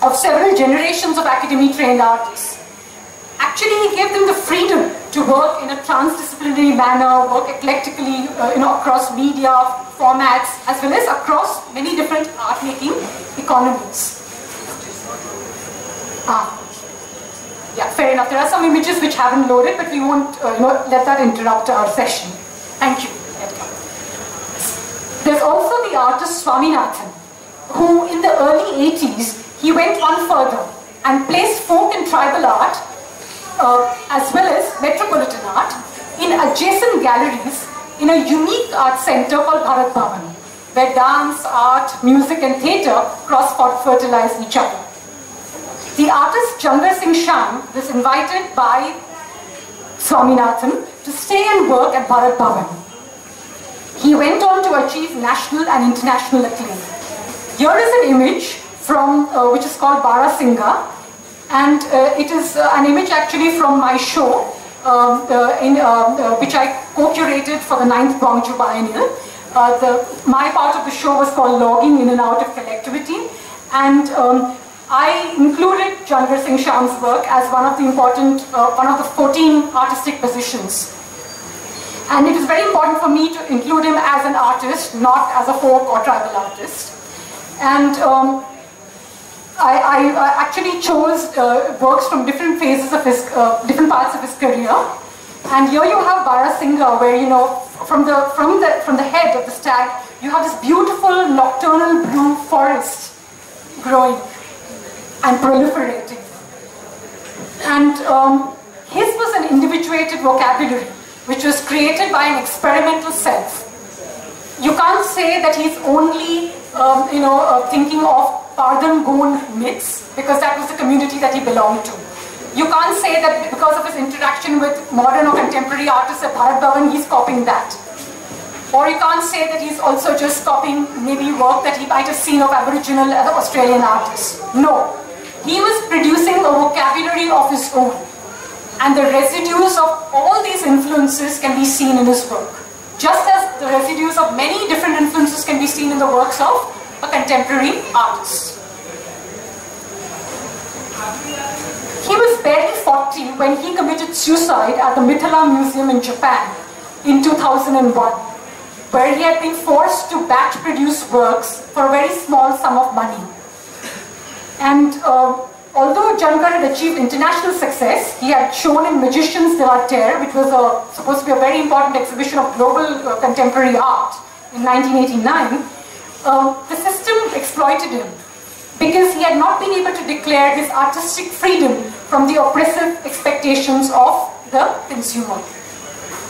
of several generations of academy-trained artists. Actually, he gave them the freedom to work in a transdisciplinary manner, work eclectically, uh, you know, across media, formats, as well as across many different art-making economies. Ah. Yeah, fair enough. There are some images which haven't loaded, but we won't uh, you know, let that interrupt our session. Thank you. There's also the artist Swaminathan, who in the early eighties, he went one further and placed folk and tribal art, uh, as well as metropolitan art, in adjacent galleries in a unique art center called Bharat Bhavan, where dance, art, music and theatre cross-fertilize each other. The artist Jangarh Singh Shyam was invited by Swaminathan to stay and work at Bharat Bhavan. He went on to achieve national and international acclaim. Here is an image from uh, which is called Barasingha, and uh, it is uh, an image actually from my show, um, uh, in, uh, uh, which I co-curated for the ninth Gwangju Biennial. Uh, the, my part of the show was called Logging in and Out of Collectivity, and um, I included Jangarh Singh Shyam's work as one of the important, uh, one of the fourteen artistic positions. And it is very important for me to include him as an artist, not as a folk or tribal artist. And um, I, I, I actually chose uh, works from different phases of his, uh, different parts of his career. And here you have Barasingha, where you know, from the from the from the head of the stag, you have this beautiful nocturnal blue forest growing and proliferating. And um, his was an individuated vocabulary, which was created by an experimental self. You can't say that he's only, um, you know, uh, thinking of Pardangone myths, because that was the community that he belonged to. You can't say that because of his interaction with modern or contemporary artists at Bharat Bhavan, he's copying that. Or you can't say that he's also just copying maybe work that he might have seen of Aboriginal and Australian artists. No. He was producing a vocabulary of his own. And the residues of all these influences can be seen in his work, just as the residues of many different influences can be seen in the works of a contemporary artist. He was barely forty when he committed suicide at the Mithila Museum in Japan in two thousand one, where he had been forced to batch produce works for a very small sum of money. And uh, although Jangarh had achieved international success, he had shown in Magicians de la Terre, which was a, supposed to be a very important exhibition of global uh, contemporary art in nineteen eighty-nine, uh, the system exploited him because he had not been able to declare his artistic freedom from the oppressive expectations of the consumer.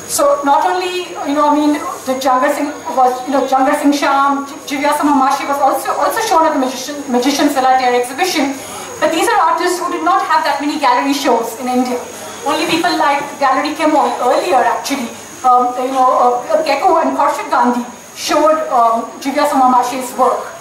So not only, you know, I mean, the Jangarh Singh was, you know, Jangarh Singh Shyam, Jivya Soma Mashe was also, also shown at the Magician, Magicians de la Terre exhibition. But these are artists who did not have that many gallery shows in India. Only people like Gallery Kemon earlier actually, um, you know, uh, Keko and Kaushik Gandhi showed um, Jivya Soma Mashe's work.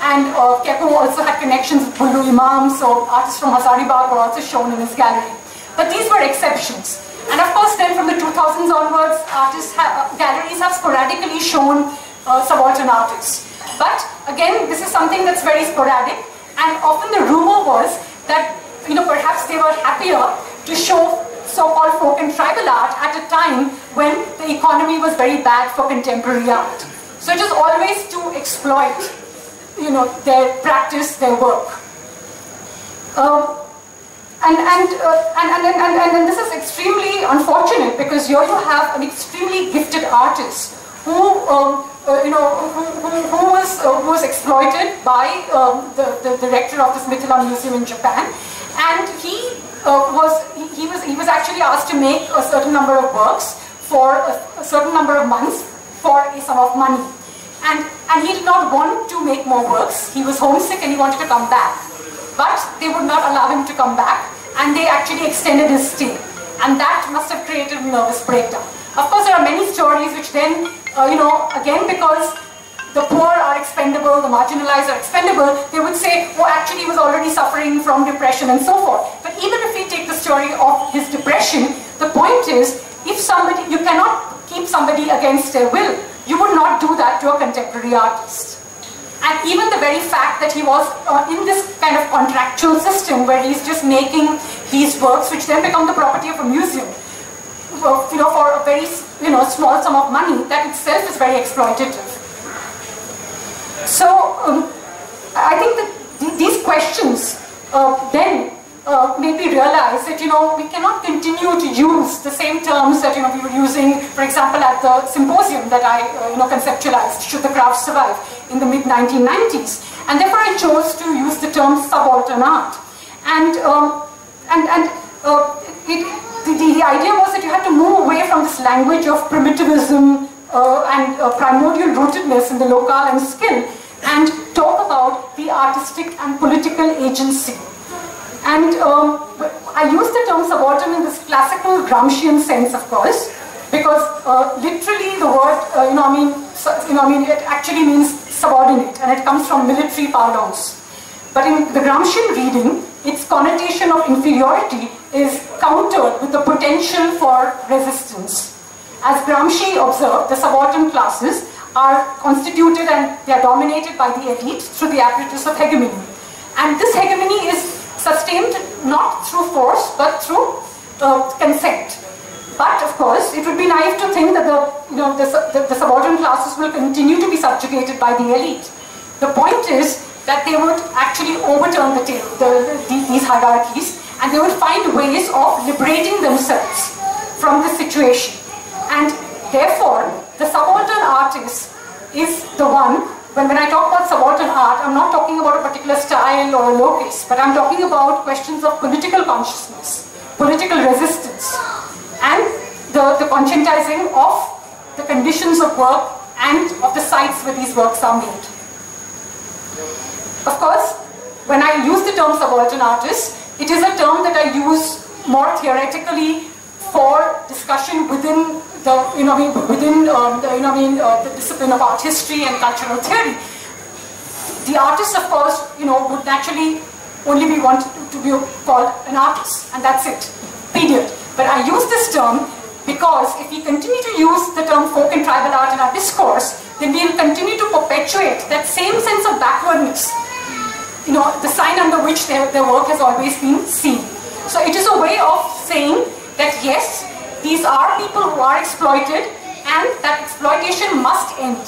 And uh, Keko also had connections with Bulu Imam, so artists from Hazaribagh were also shown in his gallery. But these were exceptions. And of course then from the two thousands onwards, artists have, uh, galleries have sporadically shown uh, subaltern artists. But again, this is something that's very sporadic. And often the rumor was that, you know, perhaps they were happier to show so-called folk and tribal art at a time when the economy was very bad for contemporary art. So it was always to exploit, you know, their practice, their work. Um, and, and, uh, and, and, and, and, and this is extremely unfortunate, because here you have an extremely gifted artist who, um, Uh, you know, who, who, who, was, uh, who was exploited by um, the, the director of this Mithila Museum in Japan, and he uh, was he, he was he was actually asked to make a certain number of works for a, a certain number of months for a sum of money, and and he did not want to make more works. He was homesick and he wanted to come back, but they would not allow him to come back, and they actually extended his stay, and that must have created a nervous breakdown. Of course, there are many stories which then. Uh, you know, again, because the poor are expendable, the marginalized are expendable, they would say, oh, actually he was already suffering from depression and so forth. But even if we take the story of his depression, the point is, if somebody, you cannot keep somebody against their will. You would not do that to a contemporary artist. And even the very fact that he was uh, in this kind of contractual system where he's just making these works, which then become the property of a museum, you know, for a very, you know, small sum of money, that itself is very exploitative. So um, I think that th these questions uh, then uh, made me realize that, you know, we cannot continue to use the same terms that, you know, we were using, for example, at the symposium that I uh, you know, conceptualized, Should the Craft Survive, in the mid nineteen nineties. And therefore I chose to use the term subaltern art. And, um, and, and uh, it, it The, the idea was that you had to move away from this language of primitivism uh, and uh, primordial rootedness in the locale and skill, and talk about the artistic and political agency. And um, I use the term subaltern in this classical Gramscian sense, of course, because uh, literally the word, uh, you know, I mean, you know, I mean, it actually means subordinate, and it comes from military parlance. But in the Gramscian reading, its connotation of inferiority is countered with the potential for resistance. As Gramsci observed, the subaltern classes are constituted and they are dominated by the elite through the apparatus of hegemony. And this hegemony is sustained not through force but through uh, consent. But of course, it would be naive to think that the, you know, the, the, the subaltern classes will continue to be subjugated by the elite. The point is that they would actually overturn the, the, the, these hierarchies, and they would find ways of liberating themselves from the situation. And therefore, the subaltern artist is the one, when, when I talk about subaltern art, I'm not talking about a particular style or a locus, but I'm talking about questions of political consciousness, political resistance, and the, the conscientizing of the conditions of work and of the sites where these works are made. Of course, when I use the term subaltern artist, it is a term that I use more theoretically for discussion within the you know within um, the you know I mean uh, the discipline of art history and cultural theory. The artist, of course, you know, would naturally only be wanted to be called an artist, and that's it. Period. But I use this term because if we continue to use the term folk and tribal art in our discourse, then we will continue to perpetuate that same sense of backwardness, you know, the sign under which their, their work has always been seen. So it is a way of saying that yes, these are people who are exploited, and that exploitation must end,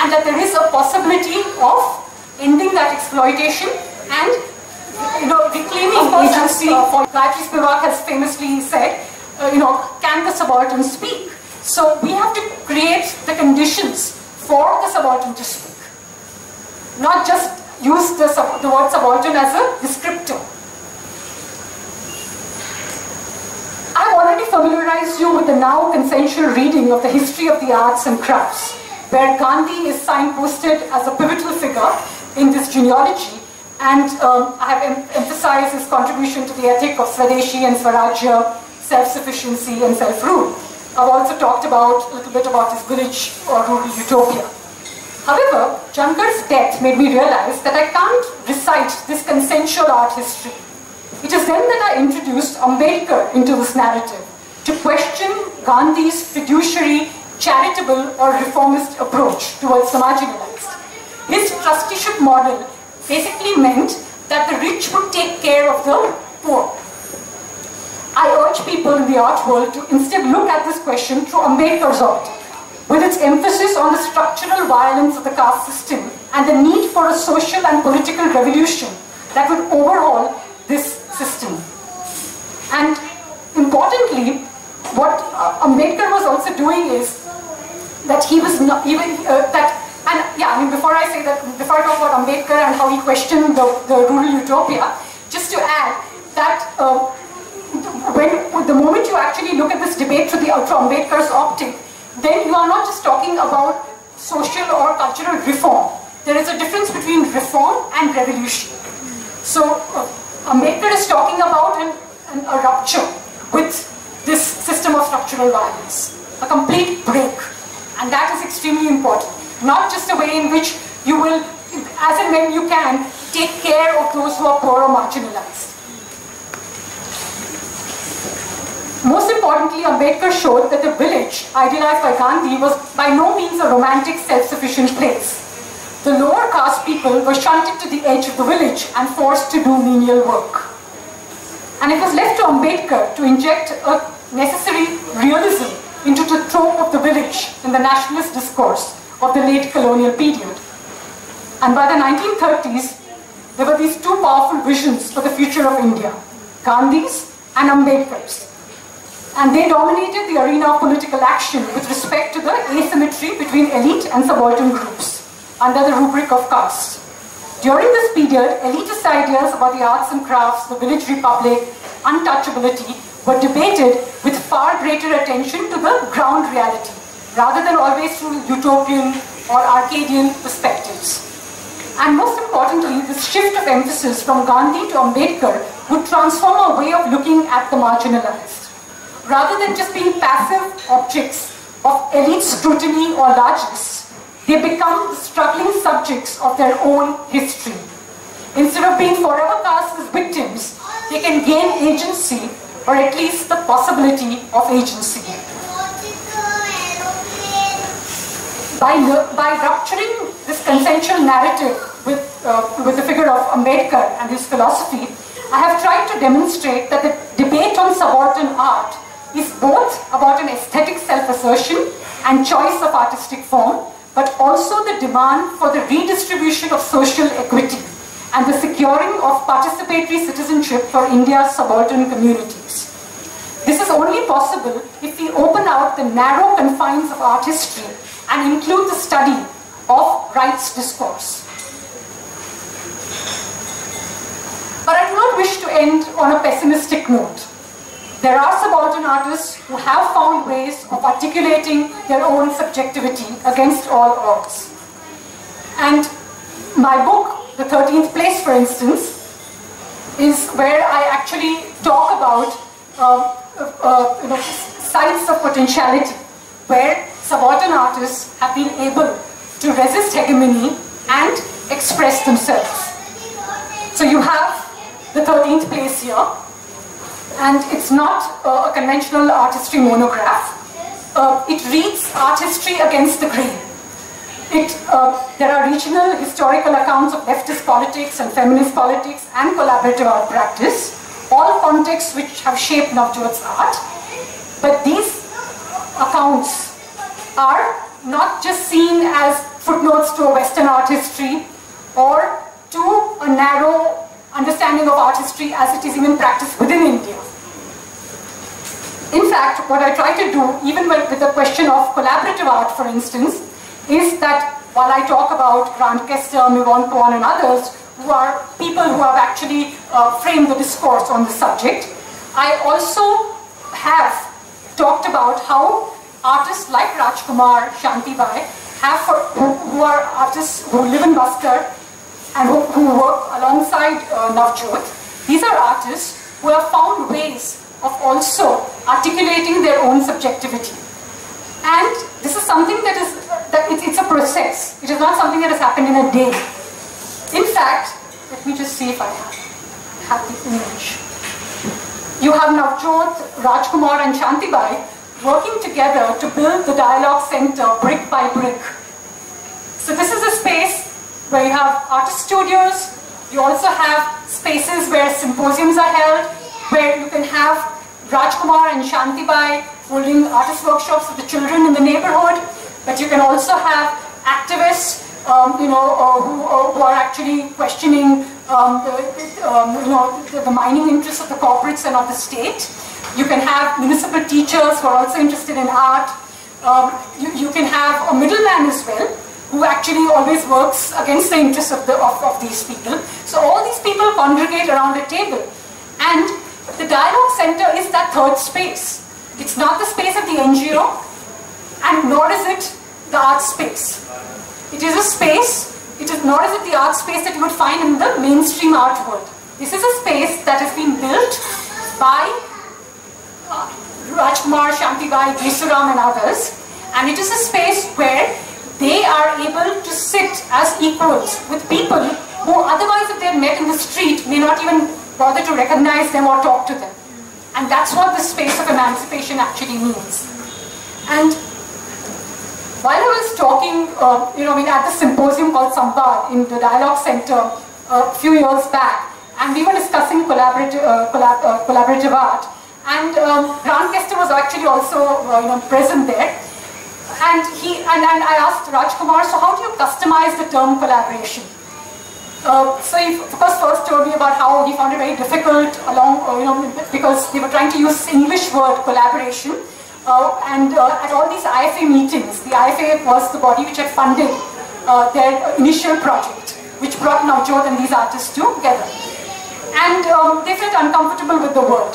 and that there is a possibility of ending that exploitation and, you know, reclaiming agency. For Gayatri Spivak has famously said, uh, you know, can the subaltern speak? So we have to create the conditions for the subaltern to speak, not just use the, sub the word subaltern as a descriptor. I've already familiarized you with the now consensual reading of the history of the arts and crafts, where Gandhi is signposted as a pivotal figure in this genealogy, and um, I have em emphasized his contribution to the ethic of Swadeshi and Swarajya, self-sufficiency and self-rule. I've also talked about a little bit about his village or rural utopia. However, Jangarh's death made me realize that I can't recite this consensual art history. It is then that I introduced Ambedkar into this narrative to question Gandhi's fiduciary, charitable or reformist approach towards marginalized. His trusteeship model basically meant that the rich would take care of the poor. I urge people in the art world to instead look at this question through Ambedkar's optic, with its emphasis on the structural violence of the caste system and the need for a social and political revolution that would overhaul this system. And importantly, what Ambedkar was also doing is that he was not even uh, that. And yeah, I mean, before I say that, before I talk about Ambedkar and how he questioned the, the rural utopia, just to add that. Uh, When, the moment you actually look at this debate through the ultra Ambedkar's optic, then you are not just talking about social or cultural reform. There is a difference between reform and revolution. So uh, Ambedkar is talking about an, an, a rupture with this system of structural violence, a complete break, and that is extremely important. Not just a way in which you will, as and when you can, take care of those who are poor or marginalized. Most importantly, Ambedkar showed that the village, idealized by Gandhi, was by no means a romantic, self-sufficient place. The lower caste people were shunted to the edge of the village and forced to do menial work. And it was left to Ambedkar to inject a necessary realism into the trope of the village in the nationalist discourse of the late colonial period. And by the nineteen thirties, there were these two powerful visions for the future of India, Gandhi's and Ambedkar's. And they dominated the arena of political action with respect to the asymmetry between elite and subaltern groups under the rubric of caste. During this period, elitist ideas about the arts and crafts, the village republic, untouchability were debated with far greater attention to the ground reality, rather than always through utopian or Arcadian perspectives. And most importantly, this shift of emphasis from Gandhi to Ambedkar would transform our way of looking at the marginalized. Rather than just being passive objects of elite scrutiny or largesse, they become struggling subjects of their own history. Instead of being forever cast as victims, they can gain agency, or at least the possibility of agency. By, by rupturing this consensual narrative with, uh, with the figure of Ambedkar and his philosophy, I have tried to demonstrate that the debate on subaltern art is both about an aesthetic self-assertion and choice of artistic form, but also the demand for the redistribution of social equity and the securing of participatory citizenship for India's subaltern communities. This is only possible if we open out the narrow confines of art history and include the study of rights discourse. But I do not wish to end on a pessimistic note. There are subaltern artists who have found ways of articulating their own subjectivity against all odds. And my book, The thirteenth Place, for instance, is where I actually talk about uh, uh, you know, sites of potentiality, where subaltern artists have been able to resist hegemony and express themselves. So you have The thirteenth Place here. And it's not uh, a conventional art history monograph. Uh, it reads art history against the grain. It, uh, there are regional historical accounts of leftist politics and feminist politics and collaborative art practice, all contexts which have shaped Navjot's art. But these accounts are not just seen as footnotes to a Western art history or to a narrow understanding of art history as it is even practiced within India. In fact, what I try to do, even with the question of collaborative art, for instance, is that while I talk about Grant Kester, Mivon Korn and others, who are people who have actually uh, framed the discourse on the subject, I also have talked about how artists like Rajkumar, Shantibai, have for, who, who are artists who live in Bastar, and who, who work alongside uh, Navjot. These are artists who have found ways of also articulating their own subjectivity. And this is something that is, that it, it's a process. It is not something that has happened in a day. In fact, let me just see if I have, have the image. You have Navjot, Rajkumar and Shantibai working together to build the dialogue center brick by brick. So this is a space where you have artist studios, you also have spaces where symposiums are held, where you can have Rajkumar and Shantibai holding artist workshops for the children in the neighborhood, but you can also have activists um, you know, uh, who, uh, who are actually questioning um, the, um, you know, the, the mining interests of the corporates and of the state. You can have municipal teachers who are also interested in art. Um, you, you can have a middleman as well, who actually always works against the interests of, the, of, of these people. So all these people congregate around a table. And the dialogue center is that third space. It's not the space of the N G O, and nor is it the art space. It is a space, it is, nor is it the art space that you would find in the mainstream art world. This is a space that has been built by uh, Rajkumar, Shantibai, Gisuram and others. And it is a space where they are able to sit as equals with people who otherwise, if they're met in the street, may not even bother to recognize them or talk to them. And that's what the space of emancipation actually means. And while I was talking, uh, you know, I mean, at the symposium called Sambad in the Dialogue Center a few years back, and we were discussing collaborative, uh, collab uh, collaborative art, and um, Grant Kester was actually also uh, you know, present there. And, he, and, and I asked Rajkumar, so how do you customize the term collaboration? Uh, so he of course first told me about how he found it very difficult along, uh, you know, because they were trying to use English word collaboration. Uh, and uh, at all these I F A meetings, the I F A was the body which had funded uh, their initial project, which brought Navjot and these artists together. And um, they felt uncomfortable with the word.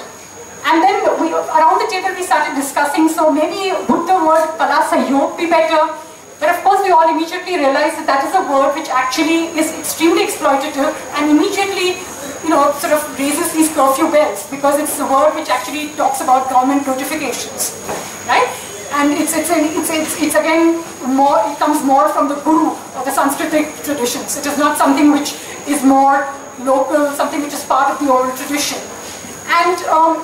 And then we, around the table we started discussing, so maybe would the word Kalasayog be better? But of course we all immediately realized that that is a word which actually is extremely exploitative and immediately, you know, sort of raises these curfew bells, because it's a word which actually talks about government notifications, right? And it's, it's, it's, it's, it's again, more, it comes more from the Guru or the Sanskritic traditions. It is not something which is more local, something which is part of the oral tradition. And um,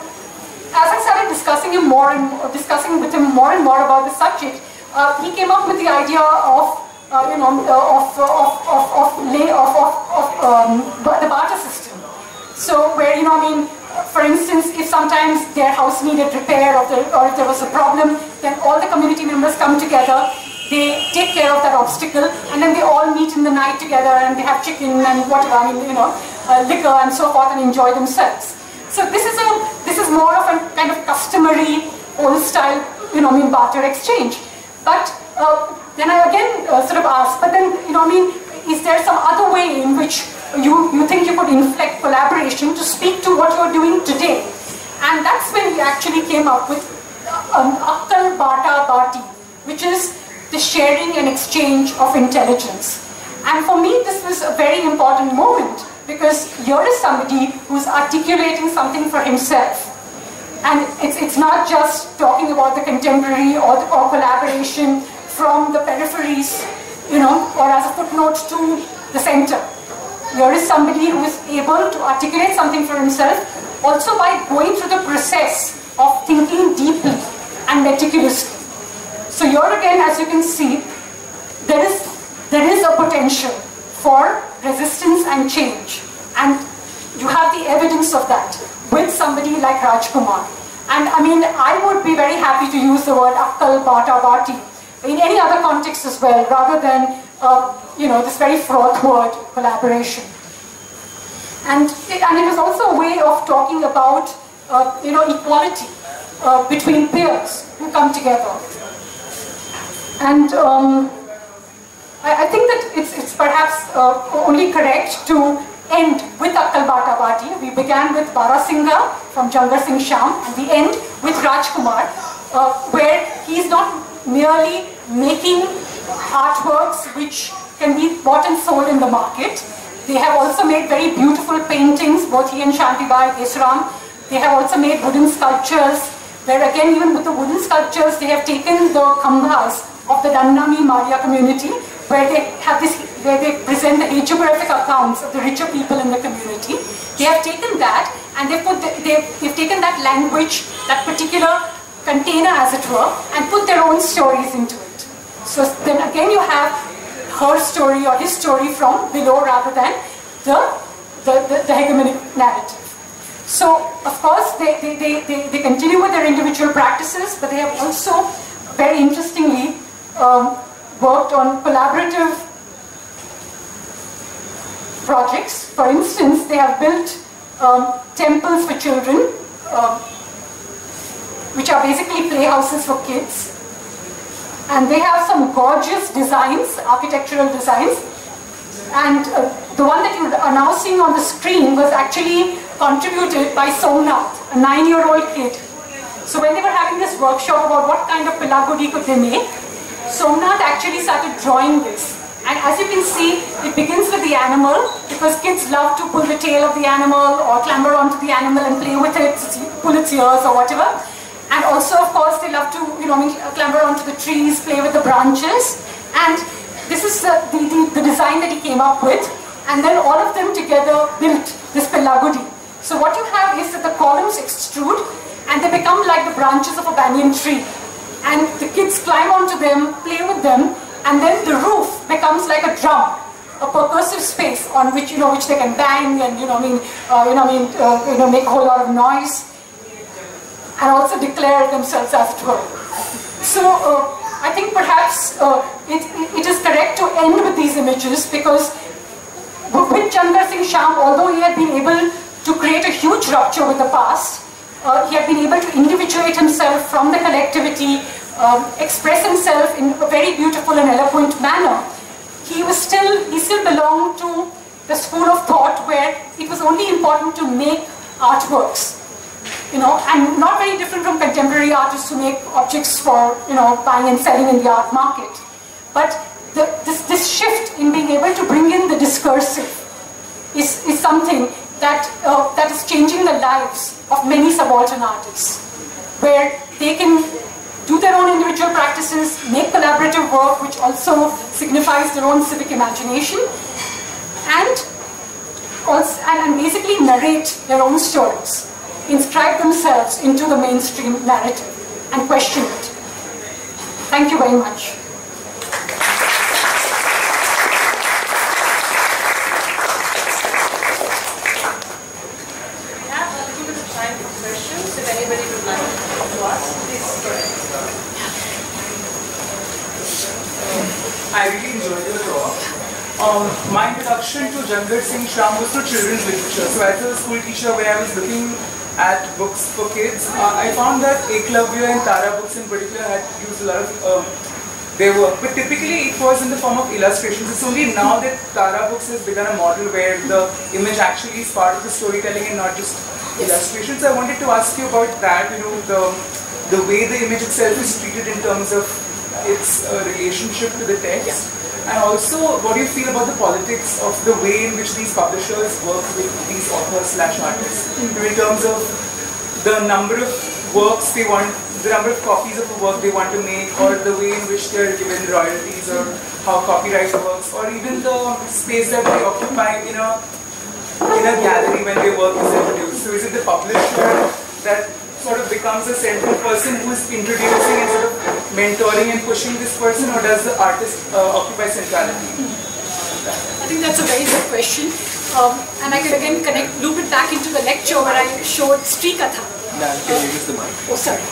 as I started discussing him more and discussing with him more and more about the subject, uh, he came up with the idea of uh, you know uh, of, uh, of of of lay of of, of um, the barter system. So where you know I mean, for instance, if sometimes their house needed repair or, the, or if there was a problem, then all the community members come together. They take care of that obstacle, and then they all meet in the night together, and they have chicken and whatever, I mean, you know, uh, liquor and so forth, and enjoy themselves. So this is a this is more of a kind of customary old style, you know, I mean, barter exchange. But uh, then I again uh, sort of asked, but then you know, I mean, is there some other way in which you you think you could inflect collaboration to speak to what you're doing today? And that's when we actually came up with um, Akkal Bata Bati, which is the sharing and exchange of intelligence. And for me, this was a very important moment, because here is somebody who's articulating something for himself. And it's, it's not just talking about the contemporary or, the, or collaboration from the peripheries, you know, or as a footnote to the center. Here is somebody who is able to articulate something for himself, also by going through the process of thinking deeply and meticulously. So here again, as you can see, there is, there is a potential for resistance and change. And you have the evidence of that with somebody like Rajkumar. And I mean, I would be very happy to use the word Akkal Bata Bati in any other context as well, rather than, uh, you know, this very fraught word, collaboration. And it, and it was also a way of talking about, uh, you know, equality uh, between peers who come together. And um, I, I think that it's, it's perhaps uh, only correct to end with Akkal Bata Bati. We began with Barasingha from Jangarh Singh Shyam, and we end with Rajkumar, uh, where he's not merely making artworks which can be bought and sold in the market. They have also made very beautiful paintings, both he and Shantibai Kesram. They have also made wooden sculptures, where again, even with the wooden sculptures, they have taken the khambhas of the Dannami Maria community, where they have this, where they present the hagiographic accounts of the richer people in the community. They have taken that, and they put the, they've, they've taken that language, that particular container, as it were, and put their own stories into it. So then again, you have her story or his story from below, rather than the the, the, the hegemonic narrative. So of course, they they, they they they continue with their individual practices, but they have also, very interestingly, Um, worked on collaborative projects. For instance, they have built um, temples for children, um, which are basically playhouses for kids. And they have some gorgeous designs, architectural designs. And uh, the one that you are now seeing on the screen was actually contributed by Somnath, a nine-year-old kid. So when they were having this workshop about what kind of pilagudi could they make, Somnath actually started drawing this. And as you can see, it begins with the animal, because kids love to pull the tail of the animal or clamber onto the animal and play with it, pull its ears or whatever. And also, of course, they love to, you know, clamber onto the trees, play with the branches. And this is the, the, the, the design that he came up with. And then all of them together built this Pilagudi. So what you have is that the columns extrude, and they become like the branches of a banyan tree. And the kids climb onto them, play with them, and then the roof becomes like a drum, a percussive space on which you know which they can bang and you know I mean uh, you know I mean uh, you know make a whole lot of noise, and also declare themselves as it were. So uh, I think perhaps uh, it, it is correct to end with these images, because with Jangarh Singh Shyam, although he had been able to create a huge rupture with the past, Uh, he had been able to individuate himself from the collectivity, um, express himself in a very beautiful and eloquent manner. He was still, he still belonged to the school of thought where it was only important to make artworks, you know, and not very different from contemporary artists who make objects for, you know, buying and selling in the art market. But the, this, this shift in being able to bring in the discursive is, is something that, uh, that is changing the lives of many subaltern artists, where they can do their own individual practices, make collaborative work, which also signifies their own civic imagination, and and basically narrate their own stories, inscribe themselves into the mainstream narrative and question it. Thank you very much. I really enjoyed the talk. Um, my introduction to Jangarh Singh Shyam was through children's literature. So as a school teacher where I was looking at books for kids, uh, I found that Eklavya and Tara books in particular had used a lot of um, their work. But typically it was in the form of illustrations. It's only now that Tara books has become a model where the image actually is part of the storytelling and not just illustrations. I wanted to ask you about that, you know, the, the way the image itself is treated in terms of its uh, relationship to the text, yeah. And also what do you feel about the politics of the way in which these publishers work with these authors slash artists, mm-hmm. in terms of the number of works they want, the number of copies of the work they want to make, or the way in which they are given royalties, or how copyright works, or even the space that they occupy in a, in a gallery when their work is introduced. So is it the publisher that sort of becomes a central person who is introducing and sort of mentoring and pushing this person, or does the artist uh, occupy centrality? I think that's a very good question. Um, and I can again connect, loop it back into the lecture where I showed Sri Katha. Now, can you use the mic? Oh, sorry.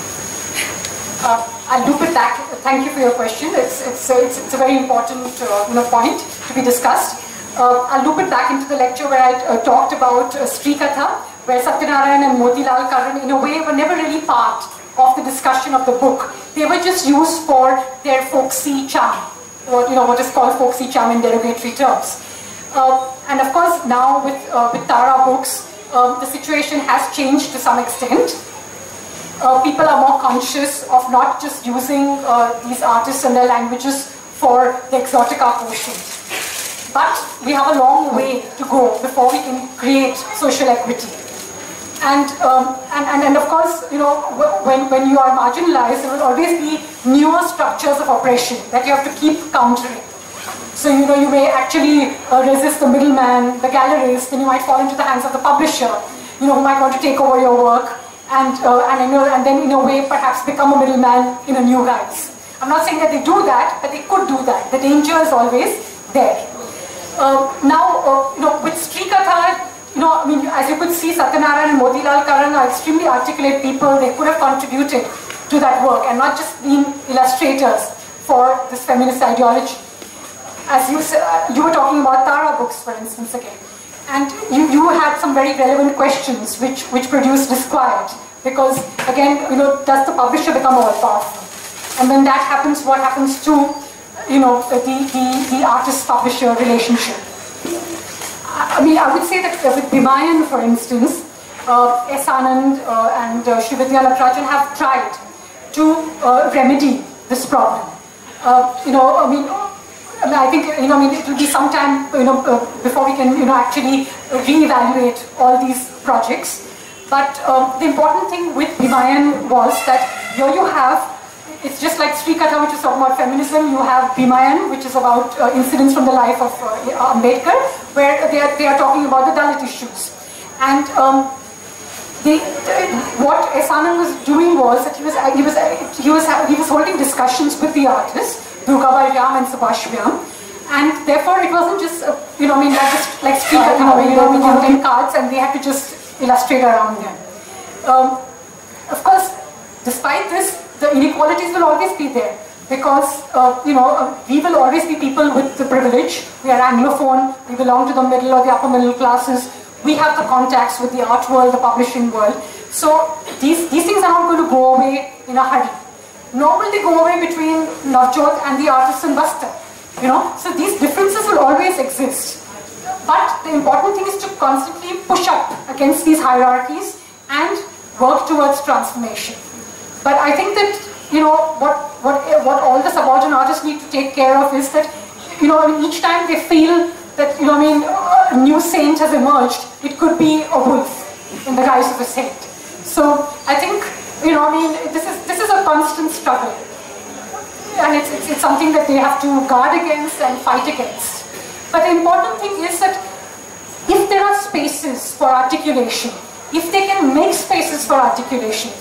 Uh, I'll loop it back. Thank you for your question. It's, it's, it's, it's a very important uh, you know, point to be discussed. Uh, I'll loop it back into the lecture where I uh, talked about uh, Sri Katha, where Satyanarayan and Motilal Karan, in a way, were never really part of the discussion of the book. They were just used for their folksy charm, or you know, what is called folksy charm in derogatory terms. Uh, and of course, now with, uh, with Tara books, uh, the situation has changed to some extent. Uh, people are more conscious of not just using uh, these artists and their languages for the exotica portion. But we have a long way to go before we can create social equity. And, um, and, and, and of course, you know, when, when you are marginalized, there will always be newer structures of oppression that you have to keep countering. So, you know, you may actually uh, resist the middleman, the gallerist, then you might fall into the hands of the publisher, you know, who might want to take over your work, and, uh, and, and then in a way perhaps become a middleman in a new guise. I'm not saying that they do that, but they could do that. The danger is always there. Uh, now, uh, you know, with Sri Katha, you know, I mean, as you could see, Satyanarayan and Motilal Karan are extremely articulate people. They could have contributed to that work and not just been illustrators for this feminist ideology. As you uh, you were talking about Tara books, for instance, again, and you, you had some very relevant questions which which produced disquiet, because again, you know, does the publisher become all-powerful? And when that happens, what happens to, you know, the, the, the artist-publisher relationship? I, I mean, I would say that with Bimayan, for instance, uh, S. Anand uh, and uh, Shividya Lakarajan have tried to uh, remedy this problem. Uh, you know, I mean, I think, you know, I mean, it will be some time, you know, uh, before we can, you know, actually reevaluate all these projects. But uh, the important thing with Bimayan was that here you have, it's just like Sri Katha, which is talking about feminism, you have Bimayan, which is about uh, incidents from the life of uh, Ambedkar, where they are, they are talking about the Dalit issues. And um, they, they, what S. Anand was doing was that he was, he was, he was, he was holding discussions with the artists, Durgabai Vyam and Subhash Vyam, and therefore it wasn't just, uh, you know, I mean, like, just, like Sri Katha, you know, we were holding cards and they had to just illustrate around them. Um, of course, despite this, the inequalities will always be there, because uh, you know, uh, we will always be people with the privilege. We are Anglophone, we belong to the middle or the upper middle classes, we have the contacts with the art world, the publishing world. So these, these things are not going to go away in a hurry. Nor will they go away between Navjot and the artist in Bastar, you know. So these differences will always exist. But the important thing is to constantly push up against these hierarchies and work towards transformation. But I think that, you know, what, what, what all the subaltern artists need to take care of is that, you know, I mean, each time they feel that, you know, I mean, a new saint has emerged, it could be a wolf in the guise of a saint. So I think, you know, I mean, this is, this is a constant struggle. And it's, it's, it's something that they have to guard against and fight against. But the important thing is that if there are spaces for articulation, if they can make spaces for articulation,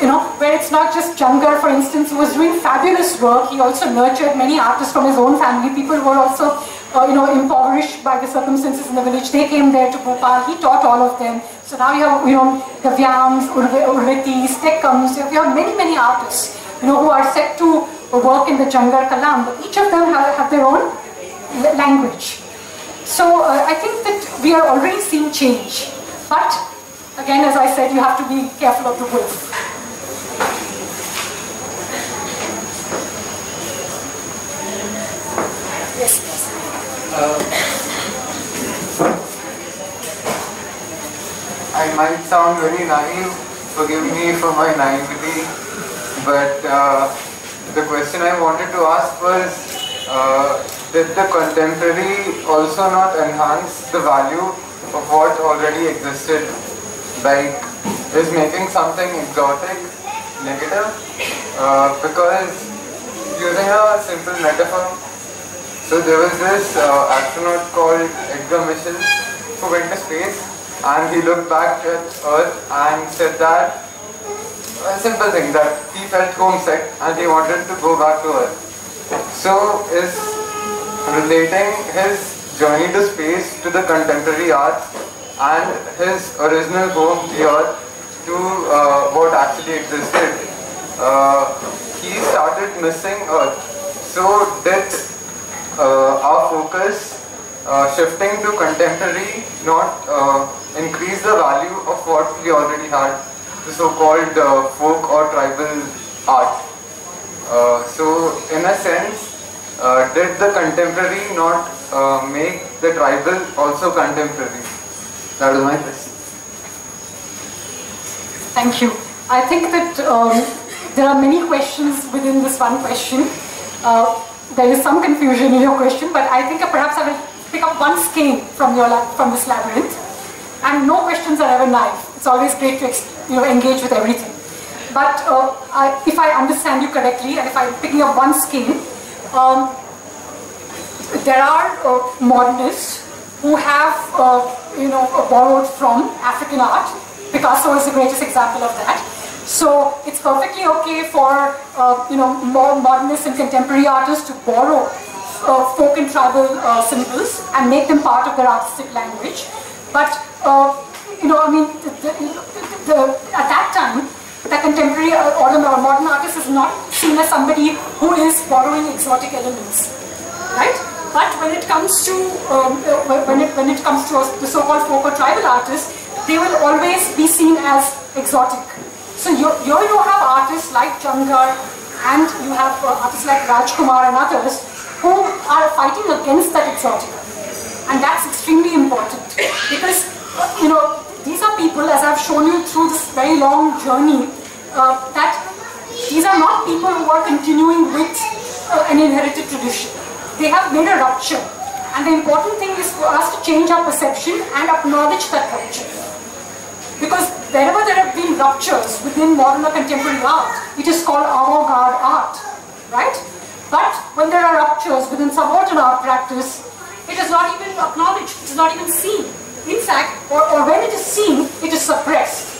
you know, where it's not just Jangarh, for instance, who was doing fabulous work. He also nurtured many artists from his own family. People who were also, uh, you know, impoverished by the circumstances in the village. They came there to Bhopal. He taught all of them. So now you have, you know, Gavyams, Urvetis, Tekkams. You have many, many artists, you know, who are set to work in the Jangarh Kalam. But each of them have, have their own language. So uh, I think that we are already seeing change. But again, as I said, you have to be careful of the wolf. Yes, yes. Uh, I might sound very naive, forgive me for my naivety, but uh, the question I wanted to ask was, uh, did the contemporary also not enhance the value of what already existed? Like, is making something exotic negative? Uh, because, using a simple metaphor, so there was this uh, astronaut called Edgar Mitchell who went to space and he looked back at Earth and said that a simple thing, that he felt homesick and he wanted to go back to Earth. So is relating his journey to space to the contemporary arts and his original home, the Earth, to uh, what actually existed. Uh, he started missing Earth. So did Uh, our focus uh, shifting to contemporary not uh, increase the value of what we already had, the so-called uh, folk or tribal art? Uh, so in a sense, uh, did the contemporary not uh, make the tribal also contemporary? That was my question. Thank you. I think that um, there are many questions within this one question. Uh, There is some confusion in your question, but I think perhaps I will pick up one skein from your from this labyrinth. And no questions are ever naive. It's always great to you know engage with everything. But uh, I, if I understand you correctly, and if I'm picking up one skein, um, there are uh, modernists who have uh, you know borrowed from African art. Picasso is the greatest example of that. So it's perfectly okay for uh, you know more modernist and contemporary artists to borrow uh, folk and tribal uh, symbols and make them part of their artistic language. But uh, you know, I mean, the, the, the, at that time, the contemporary or the modern artist is not seen as somebody who is borrowing exotic elements, right? But when it comes to um, when it when it comes to the so-called folk or tribal artists, they will always be seen as exotic. So you, you, you have artists like Jangarh and you have uh, artists like Rajkumar and others who are fighting against that exotic. And that's extremely important because, uh, you know, these are people, as I've shown you through this very long journey, uh, that these are not people who are continuing with uh, an inherited tradition. They have made a rupture. And the important thing is for us to change our perception and acknowledge that rupture. Because wherever there have been ruptures within modern or contemporary art, it is called avant-garde art, right? But when there are ruptures within subordinate art practice, it is not even acknowledged, it is not even seen. In fact, or, or when it is seen, it is suppressed.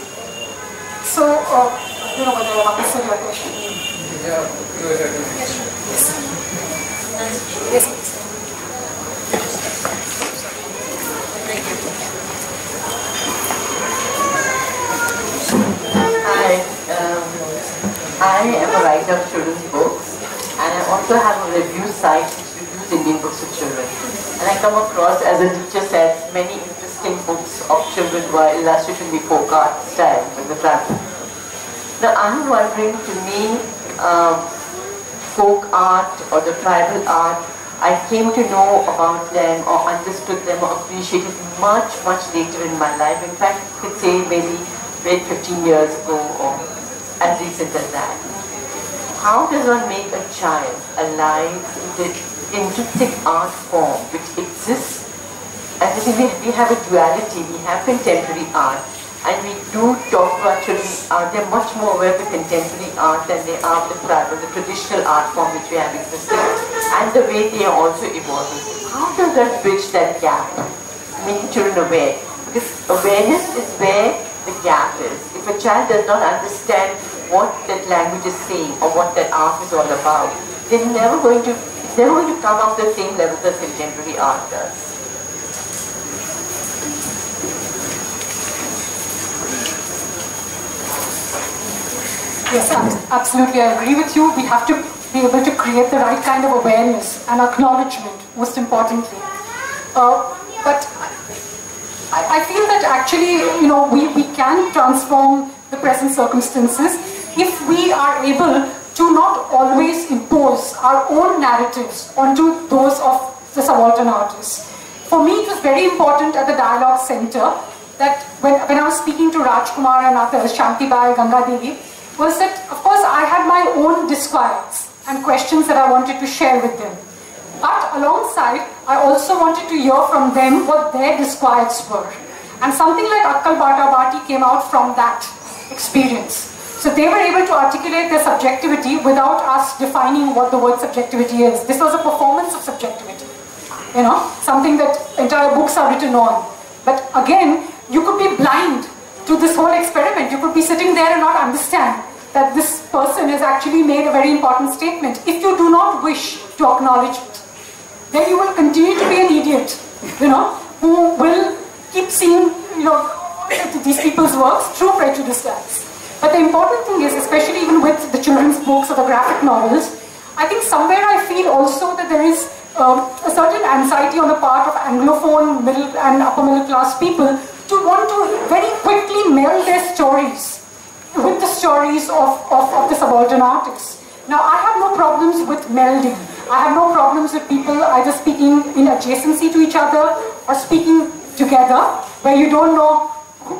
So, uh, I don't know whether I have answered your question. Yeah, go ahead. Yes, sure. Yes. Yes. Thank you. Hi, um, I am a writer of children's books and I also have a review site which reviews Indian books for children. And I come across, as a teacher says, many interesting books of children who are illustrated in the folk art style in the classroom. Now I'm wondering, to me, um, folk art or the tribal art, I came to know about them or understood them or appreciated much, much later in my life. In fact, you could say maybe fifteen years ago or as recent as that. How does one make a child alive in the intrinsic art form which exists? As I think we have a duality, we have contemporary art and we do talk about children art. They're much more aware of the contemporary art than they are of the tribal, the traditional art form which we have existed and the way they are also evolving. How does that bridge that gap? making children aware, because awareness is where the gap is. If a child does not understand what that language is saying or what that art is all about, they're never going to, they're going to come up the same level that contemporary art does. Yes, absolutely, I agree with you. We have to be able to create the right kind of awareness and acknowledgement, most importantly. Uh, but I, I feel that actually, you know, we, we can transform the present circumstances if we are able to not always impose our own narratives onto those of the subaltern artists. For me, it was very important at the Dialogue Center that when, when I was speaking to Rajkumar and others, Shantibai, Ganga Devi, was that, of course, I had my own disquiets and questions that I wanted to share with them. But alongside, I also wanted to hear from them what their disquiets were. And something like Akkal Bata Bati came out from that experience. So they were able to articulate their subjectivity without us defining what the word subjectivity is. This was a performance of subjectivity, you know, something that entire books are written on. But again, you could be blind to this whole experiment. You could be sitting there and not understand that this person has actually made a very important statement. If you do not wish to acknowledge it, then you will continue to be an idiot, you know, who will keep seeing, you know, these people's works through prejudice lens. But the important thing is, especially even with the children's books or the graphic novels, I think somewhere I feel also that there is um, a certain anxiety on the part of Anglophone middle and upper middle class people to want to very quickly meld their stories with the stories of, of, of the subaltern artists. Now, I have no problems with melding. I have no problems with people either speaking in adjacency to each other or speaking together, where you don't know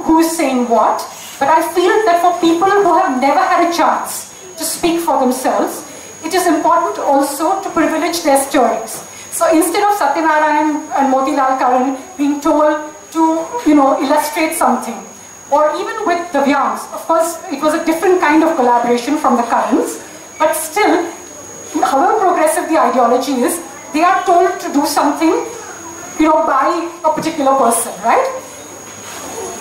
who's saying what. But I feel that for people who have never had a chance to speak for themselves, it is important also to privilege their stories. So instead of Satyanarayan and Motilal Karan being told to, you know, illustrate something, or even with the Vyams, of course, it was a different kind of collaboration from the Karans, but still, however progressive the ideology is, they are told to do something, you know, by a particular person, right?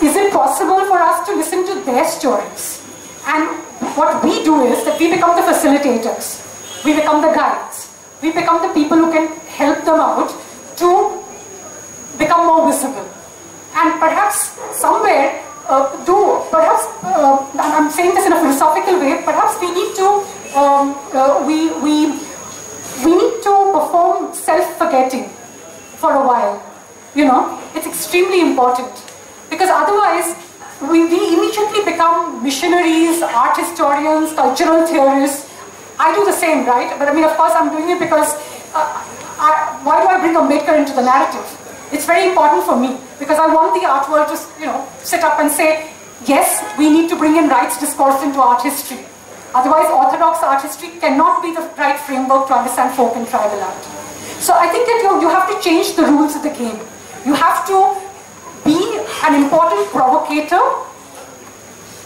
Is it possible for us to listen to their stories? And what we do is that we become the facilitators, we become the guides, we become the people who can help them out to become more visible. And perhaps somewhere, uh, do, perhaps, uh, I'm saying this in a philosophical way, perhaps we need to, um, uh, we, we, we need to perform self-forgetting for a while, you know. It's extremely important, because otherwise, we, we immediately become missionaries, art historians, cultural theorists. I do the same, right? But I mean, of course, I'm doing it because, uh, I, why do I bring Ambedkar into the narrative? It's very important for me, because I want the art world to, you know, sit up and say, yes, we need to bring in rights discourse into art history. Otherwise, orthodox art history cannot be the right framework to understand folk and tribal art. So I think that you, you have to change the rules of the game. You have to be an important provocator,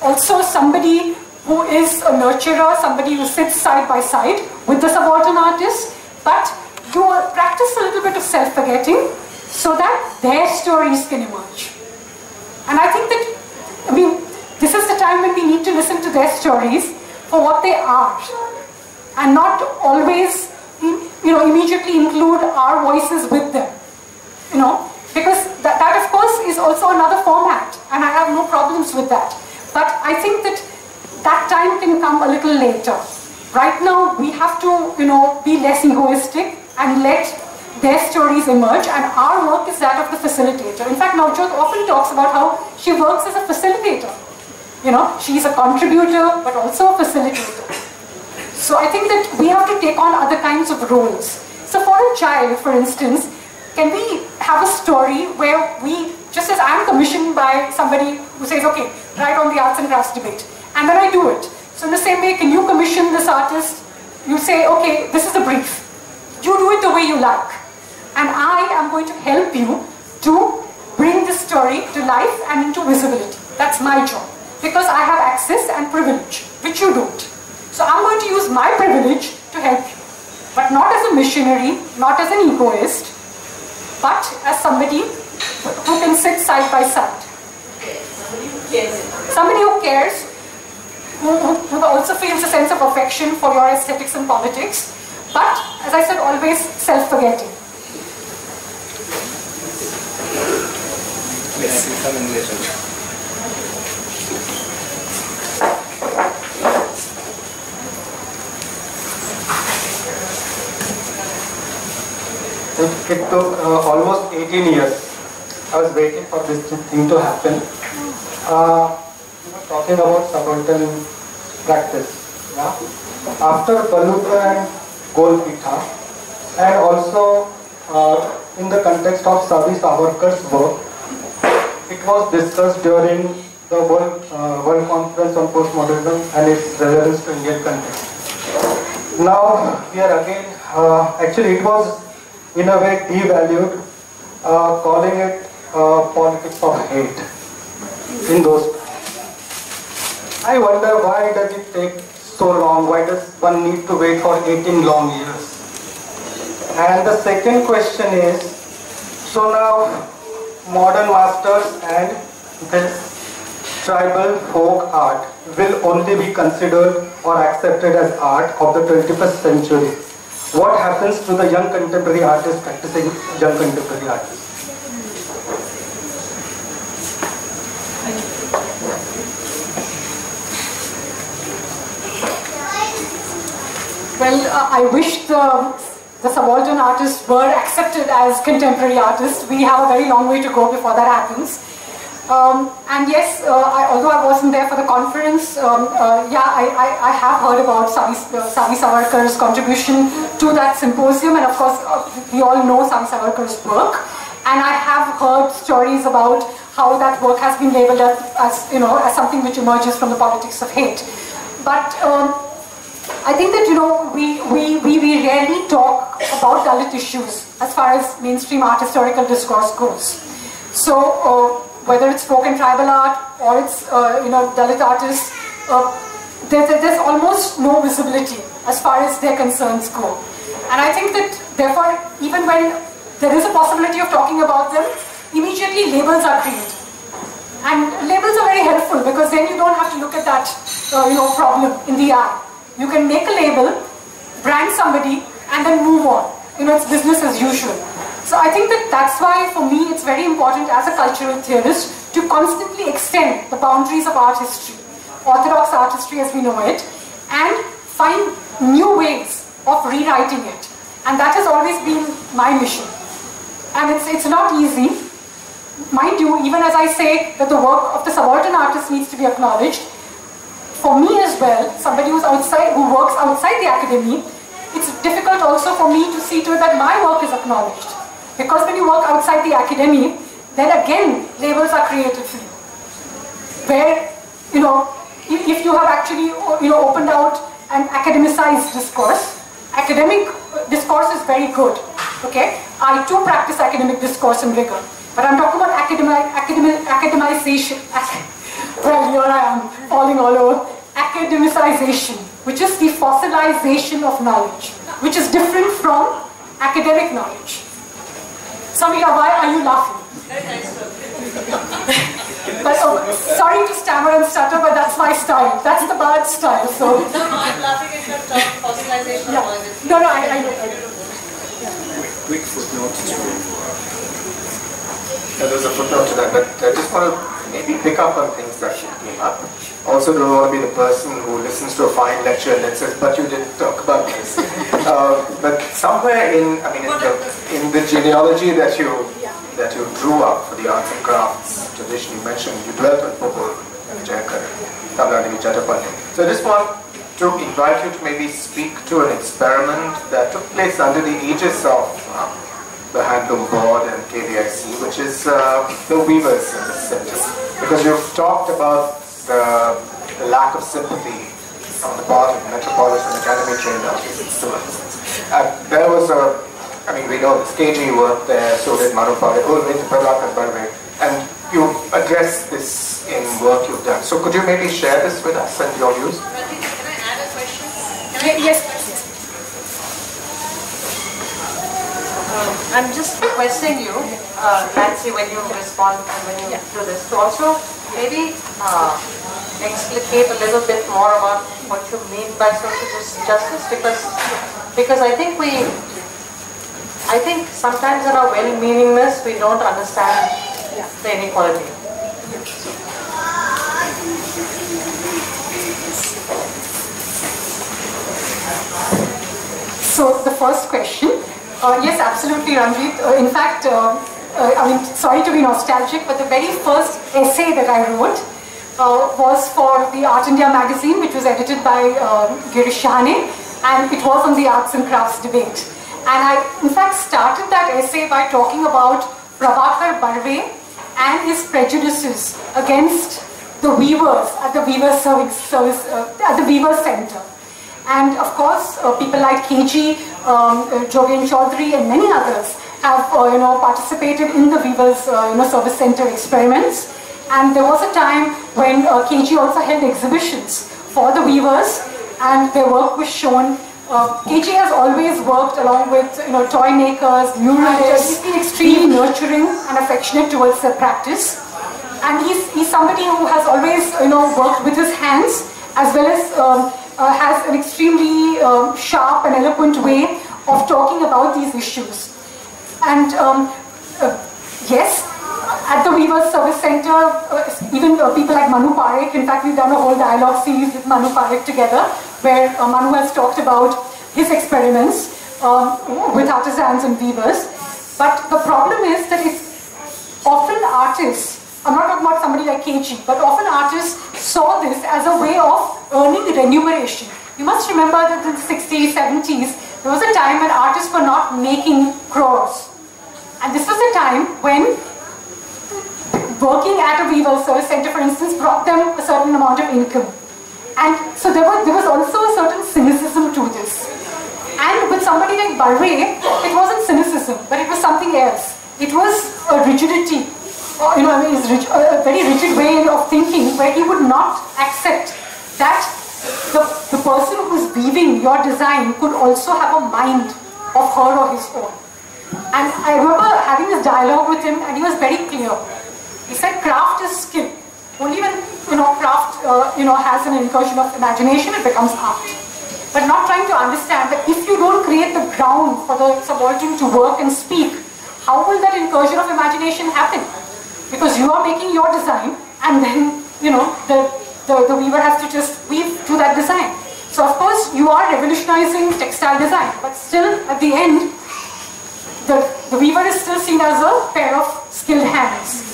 also somebody who is a nurturer, somebody who sits side by side with the subaltern artist, but you practice a little bit of self-forgetting, so that their stories can emerge. And I think that, I mean, this is the time when we need to listen to their stories for what they are, and not always, you know, immediately include our voices with them, you know, because that, that of course is also another format, and I have no problems with that. But I think that that time can come a little later. Right now, we have to, you know, be less egoistic and let their stories emerge, and our work is that of the facilitator. In fact, Navjot often talks about how she works as a facilitator. You know, she's a contributor, but also a facilitator. So I think that we have to take on other kinds of roles. So for a child, for instance, can we have a story where we, just as I'm commissioned by somebody who says, okay, write on the arts and crafts debate, and then I do it. So in the same way, can you commission this artist? You say, okay, this is the brief. You do it the way you like. And I am going to help you to bring this story to life and into visibility. That's my job, because I have access and privilege, which you don't. So I'm going to use my privilege to help you, but not as a missionary, not as an egoist, but as somebody who can sit side by side. Somebody who cares, who, who also feels a sense of affection for your aesthetics and politics, but, as I said, always self-forgetting. Yes, you come in later. It took uh, almost eighteen years. I was waiting for this thing to happen. Uh, we were talking about subaltern practice. Yeah? After Baluka and Golpitha, and also uh, in the context of Savi Savarkar's work, it was discussed during the World, uh, World Conference on Postmodernism and its relevance to Indian context. Now we are again, uh, actually it was in a way devalued, uh, calling it uh, politics of hate in those times. I wonder, why does it take so long? Why does one need to wait for eighteen long years? And the second question is, so now modern masters and this tribal folk art will only be considered or accepted as art of the twenty-first century. What happens to the young contemporary artists practicing young contemporary artists? Well, uh, I wish the, the subaltern artists were accepted as contemporary artists. We have a very long way to go before that happens. Um, and yes, uh, I, although I wasn't there for the conference, um, uh, yeah, I, I, I have heard about Savi, uh, Savi Savarkar's contribution to that symposium, and of course, uh, we all know Savi Savarkar's work. And I have heard stories about how that work has been labelled as, you know, as something which emerges from the politics of hate. But um, I think that, you know, we, we, we, we rarely talk about Dalit issues as far as mainstream art historical discourse goes. So. Uh, Whether it's folk and tribal art or it's uh, you know Dalit artists, uh, there, there, there's almost no visibility as far as their concerns go. And I think that therefore, even when there is a possibility of talking about them, immediately labels are created. And labels are very helpful, because then you don't have to look at that uh, you know problem in the eye. You can make a label, brand somebody, and then move on. You know, it's business as usual. So I think that that's why, for me, it's very important as a cultural theorist to constantly extend the boundaries of art history, orthodox art history as we know it, and find new ways of rewriting it. And that has always been my mission. And it's, it's not easy. Mind you, even as I say that the work of the subaltern artist needs to be acknowledged, for me as well, somebody who's outside, who works outside the academy, it's difficult also for me to see to it that my work is acknowledged. Because when you work outside the academy, then again labels are created for you. Where, you know, if, if you have actually, you know, opened out an academicized discourse, academic discourse is very good. Okay, I too practice academic discourse in rigor, but I'm talking about academic, academic, academicization. Well, here I am falling all over. Academicization, which is the fossilization of knowledge, which is different from academic knowledge. Samira, why are you laughing? But, oh, sorry to stammer and stutter, but that's my style. That's the bad style. So. No, I'm laughing at your talk, fossilization of knowledge. No, no, I, I know. Yeah. Quick footnote to. Yeah, there's a footnote to that, but I just want to maybe pick up on things that she came up. Also, don't want to be the person who listens to a fine lecture and then says, but you didn't talk about this. Uh, but somewhere in, I mean, in the, in the genealogy that you that you drew up for the arts and crafts tradition, you mentioned you dwelt on Popol and Jayakar, Tamil Nadu Chattopadhyay. So I just want to invite you to maybe speak to an experiment that took place under the aegis of um, the Handloom Board and K V I C, which is uh, the weavers in this center. Because you've talked about the, the lack of sympathy on the part of metropolitan academy trained artists. Uh, there was a, I mean, we know this K G work there, so did Marupari, and you address this in work you've done. So could you maybe share this with us and your views? Can I add a question? Can I yes, please. uh, I'm just requesting you, uh, Nancy, when you respond and when you yeah. do this, to also maybe uh, explicate a little bit more about what you mean by social justice, because because I think we, I think sometimes in our well-meaningness we don't understand yeah. the inequality. So the first question, uh, yes, absolutely, Ranjit. Uh, in fact, uh, uh, I mean, sorry to be nostalgic, but the very first essay that I wrote uh, was for the Art India magazine, which was edited by uh, Girish Shahane, and it was on the arts and crafts debate. And I, in fact, started that essay by talking about Prabhakar Barve and his prejudices against the weavers at the Weaver Service, service uh, at the Weaver Centre. And of course, uh, people like K G, um, uh, Jogen Chaudhary, and many others have, uh, you know, participated in the Weavers, uh, you know, service center experiments. And there was a time when uh, K G also held exhibitions for the weavers, and their work was shown. Uh, K G has always worked along with, you know, toy makers, muralists, extremely nurturing and affectionate towards their practice. And he's he's somebody who has always, you know, worked with his hands, as well as. Um, Uh, has an extremely um, sharp and eloquent way of talking about these issues. And um, uh, yes, at the Weavers Service Centre, uh, even uh, people like Manu Parekh, in fact we've done a whole dialogue series with Manu Parekh together, where uh, Manu has talked about his experiments um, with artisans and weavers. But the problem is that it's often artists, I'm not talking about somebody like K G, but often artists saw this as a way of earning remuneration. You must remember that in the sixties, seventies, there was a time when artists were not making crores. And this was a time when working at a Weaver Service Centre, for instance, brought them a certain amount of income. And so there was, there was also a certain cynicism to this. And with somebody like Barve, it wasn't cynicism, but it was something else. It was a rigidity. Uh, you know, I mean, his rigid, uh, very rigid way of thinking, where he would not accept that the, the person who's weaving your design could also have a mind of her or his own. And I remember having this dialogue with him, and he was very clear. He said, craft is skill. Only when, you know, craft, uh, you know, has an incursion of imagination, it becomes art. But not trying to understand that if you don't create the ground for the subaltern to work and speak, how will that incursion of imagination happen? Because you are making your design, and then, you know, the, the, the weaver has to just weave to that design. So of course, you are revolutionizing textile design, but still, at the end, the, the weaver is still seen as a pair of skilled hands.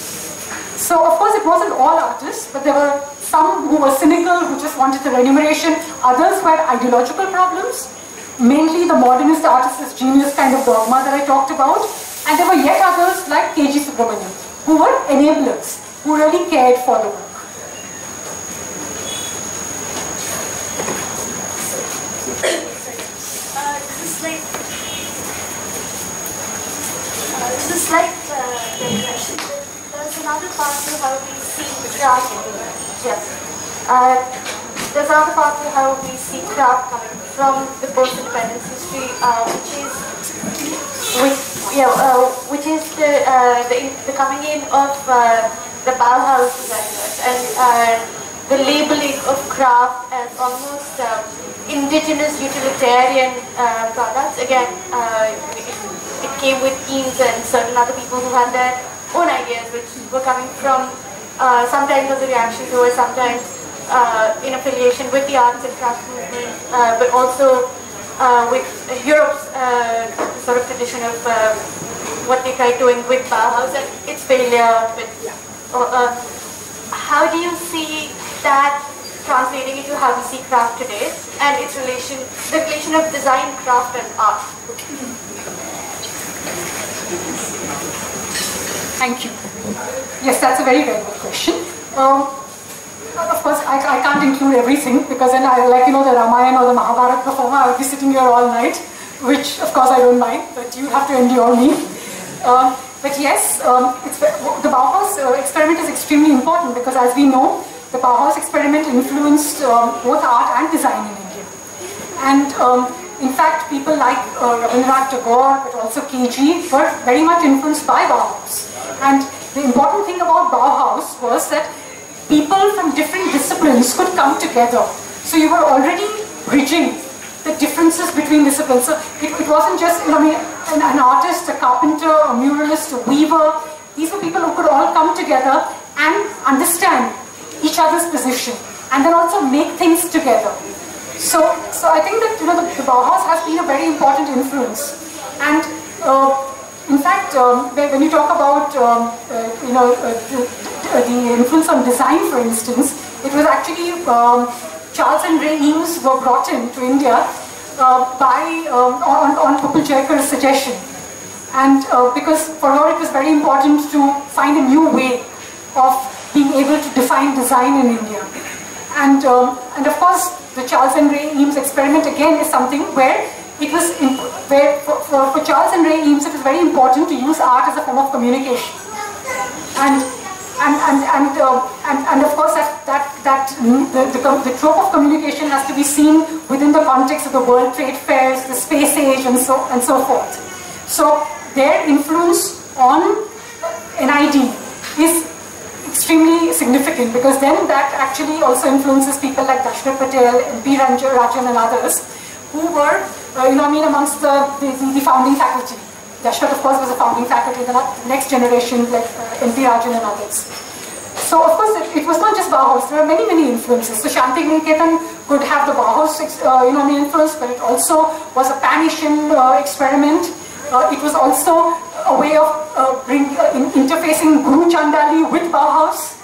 So of course, it wasn't all artists, but there were some who were cynical, who just wanted the remuneration. Others who had ideological problems, mainly the modernist artist is genius kind of dogma that I talked about. And there were yet others like K G Subramanyan, who were enablers, who really cared for the work. Uh, this is like, uh, this is like uh, the question. There's another part to how we see craft coming. Yes. Uh, there's another part to how we see craft coming from the post-independence history, uh, which is which. Yeah, uh, which is the, uh, the the coming in of uh, the Bauhaus designers and uh, the labeling of craft as almost uh, indigenous utilitarian uh, products. Again, uh, it, it came with Eames and certain other people who had their own ideas, which were coming from uh, sometimes as a reaction to, or sometimes uh, in affiliation with the arts and craft movement, uh, but also. Uh, with Europe's uh, sort of tradition of uh, what they tried doing with Bauhaus and its failure. With, yeah. uh, uh, how do you see that translating into how we see craft today and its relation, the relation of design, craft, and art? Thank you. Yes, that's a very, very good question. Um, Of course, I, I can't include everything, because then I, like, you know, the Ramayana or the Mahabharata performer, I would be sitting here all night, which of course I don't mind, but you have to endure me. Um, but yes, um, it's, the Bauhaus uh, experiment is extremely important, because as we know, the Bauhaus experiment influenced um, both art and design in India. And um, In fact, people like uh, Rabindranath Tagore, but also K G, were very much influenced by Bauhaus. And the important thing about Bauhaus was that people from different disciplines could come together. So you were already bridging the differences between disciplines. So it, it wasn't just I mean, an, an artist, a carpenter, a muralist, a weaver. These were people who could all come together and understand each other's position, and then also make things together. So, so I think that you know the, the Bauhaus has been a very important influence. And uh, in fact, um, when you talk about um, uh, you know uh, the, uh, the influence on design, for instance, it was actually um, Charles and Ray Eames were brought in to India uh, by um, on on Pupil Jaykar's suggestion, and uh, because for her it was very important to find a new way of being able to define design in India. And, um, and of course, the Charles and Ray Eames experiment again is something where it was, where for, for, for Charles and Ray Eames it was very important to use art as a form of communication. And, and, and, and, uh, and, and of course that, that, that the, the, the trope of communication has to be seen within the context of the World Trade Fairs, the space age, and so, and so forth. So their influence on N I D is extremely significant, because then that actually also influences people like Dashrath Patel, M P Rajan, and others who were, uh, you know, I mean, amongst the, the, the founding faculty. Dashrath, of course, was a founding faculty, the next generation like uh, M P Rajan and others. So, of course, it, it was not just Bauhaus, there were many, many influences. So, Shantiniketan could have the Bauhaus, uh, you know, I mean, influence, but it also was a Pan-Asian uh, experiment. Uh, it was also a way of uh, bring, uh, in, interfacing Guru Chandali with Bauhaus,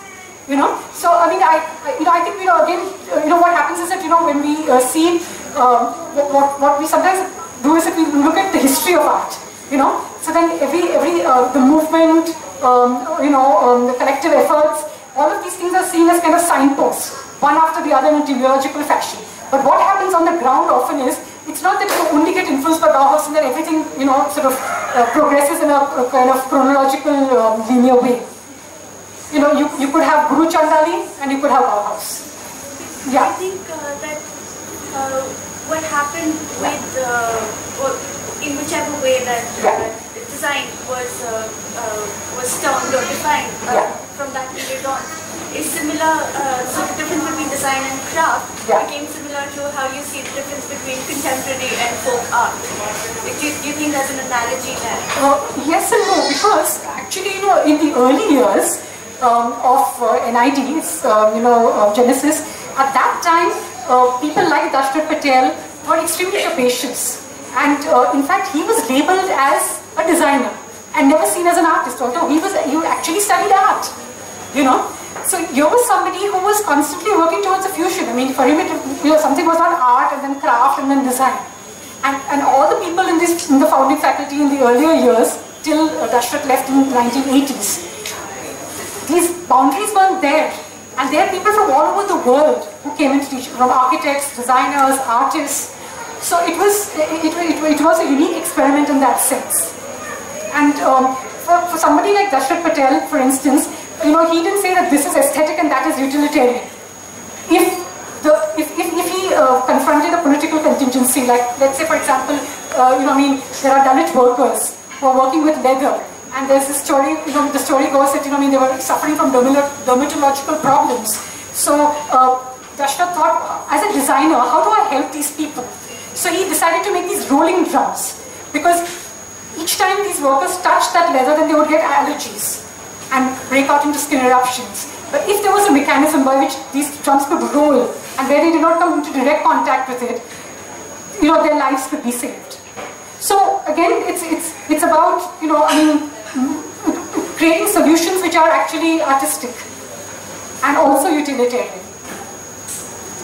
you know. So I mean, I, I you know, I think you know again, uh, you know, what happens is that you know when we uh, see uh, what what we sometimes do is that we look at the history of art, you know. So then every every uh, the movement, um, you know, um, the collective efforts, all of these things are seen as kind of signposts, one after the other in a teleological fashion. But what happens on the ground often is, it's not that you only get influenced by Bauhaus and that everything, you know, sort of uh, progresses in a, a kind of chronological, um, linear way. You know, you, you could have Guru Chandali and you could have Bauhaus. Yeah. I think uh, that uh, what happened with, uh, or in whichever way that uh, yeah. design was uh, uh, was termed or defined uh, yeah. from that period on, is similar, uh, so the difference between design and craft yeah. became similar to how you see the difference between contemporary and folk art. Do you, do you think there's an analogy there? Uh, yes and no, because actually, you know, in the early years um, of uh, N I D's, um, you know, uh, genesis, at that time, uh, people like Dashrath Patel were extremely capacious. And uh, in fact, he was labeled as a designer and never seen as an artist, although he was, he actually studied art, you know. So you was somebody who was constantly working towards a fusion. I mean, for him, it, you know, something was not art and then craft and then design. And and all the people in this in the founding faculty in the earlier years, till uh, Dashrath left in the nineteen eighties, these boundaries weren't there. And there are people from all over the world who came into teaching, from architects, designers, artists. So it was it, it, it, it was a unique experiment in that sense. And um, for, for somebody like Dashrath Patel, for instance, you know, he didn't say that this is aesthetic and that is utilitarian. If the if if, if he uh, confronted a political contingency, like let's say, for example, uh, you know, I mean, there are Dalit workers who are working with leather, and there's this story. You know, the story goes that you know, I mean, they were suffering from dermatological problems. So uh, Dashrath thought, as a designer, how do I help these people? So he decided to make these rolling drums, because each time these workers touched that leather, then they would get allergies and break out into skin eruptions. But if there was a mechanism by which these drums could roll, and where they did not come into direct contact with it, you know, their lives could be saved. So again, it's it's it's about, you know, I mean, creating solutions which are actually artistic and also utilitarian.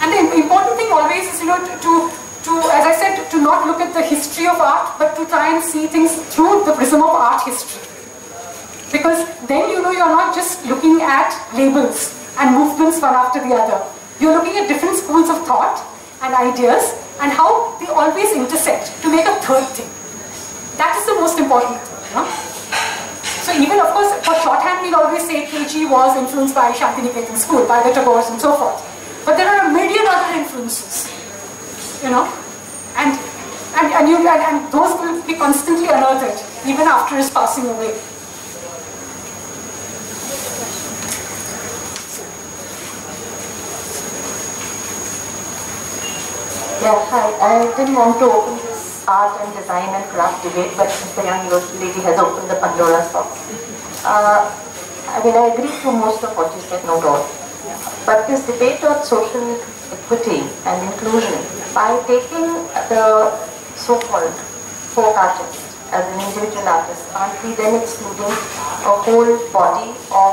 And the important thing always is, you know, to, to to as I said, to not look at the history of art, but to try and see things through the prism of art history. Because then you know you're not just looking at labels and movements one after the other. You're looking at different schools of thought and ideas and how they always intersect to make a third thing. That is the most important thing. You know? So even of course for shorthand we'll always say K G was influenced by Shantiniketan school, by the Tagores and so forth. But there are a million other influences, you know. And And, and, you, and, and those will be constantly unearthed, even after his passing away. Yeah, hi. I didn't want to open this art and design and craft debate, but since the young lady has opened the Pandora's box. Uh, I mean, I agree to most of what you said, no doubt. But this debate on social equity and inclusion, by taking the so-called folk artists as an individual artist, aren't we then excluding a whole body of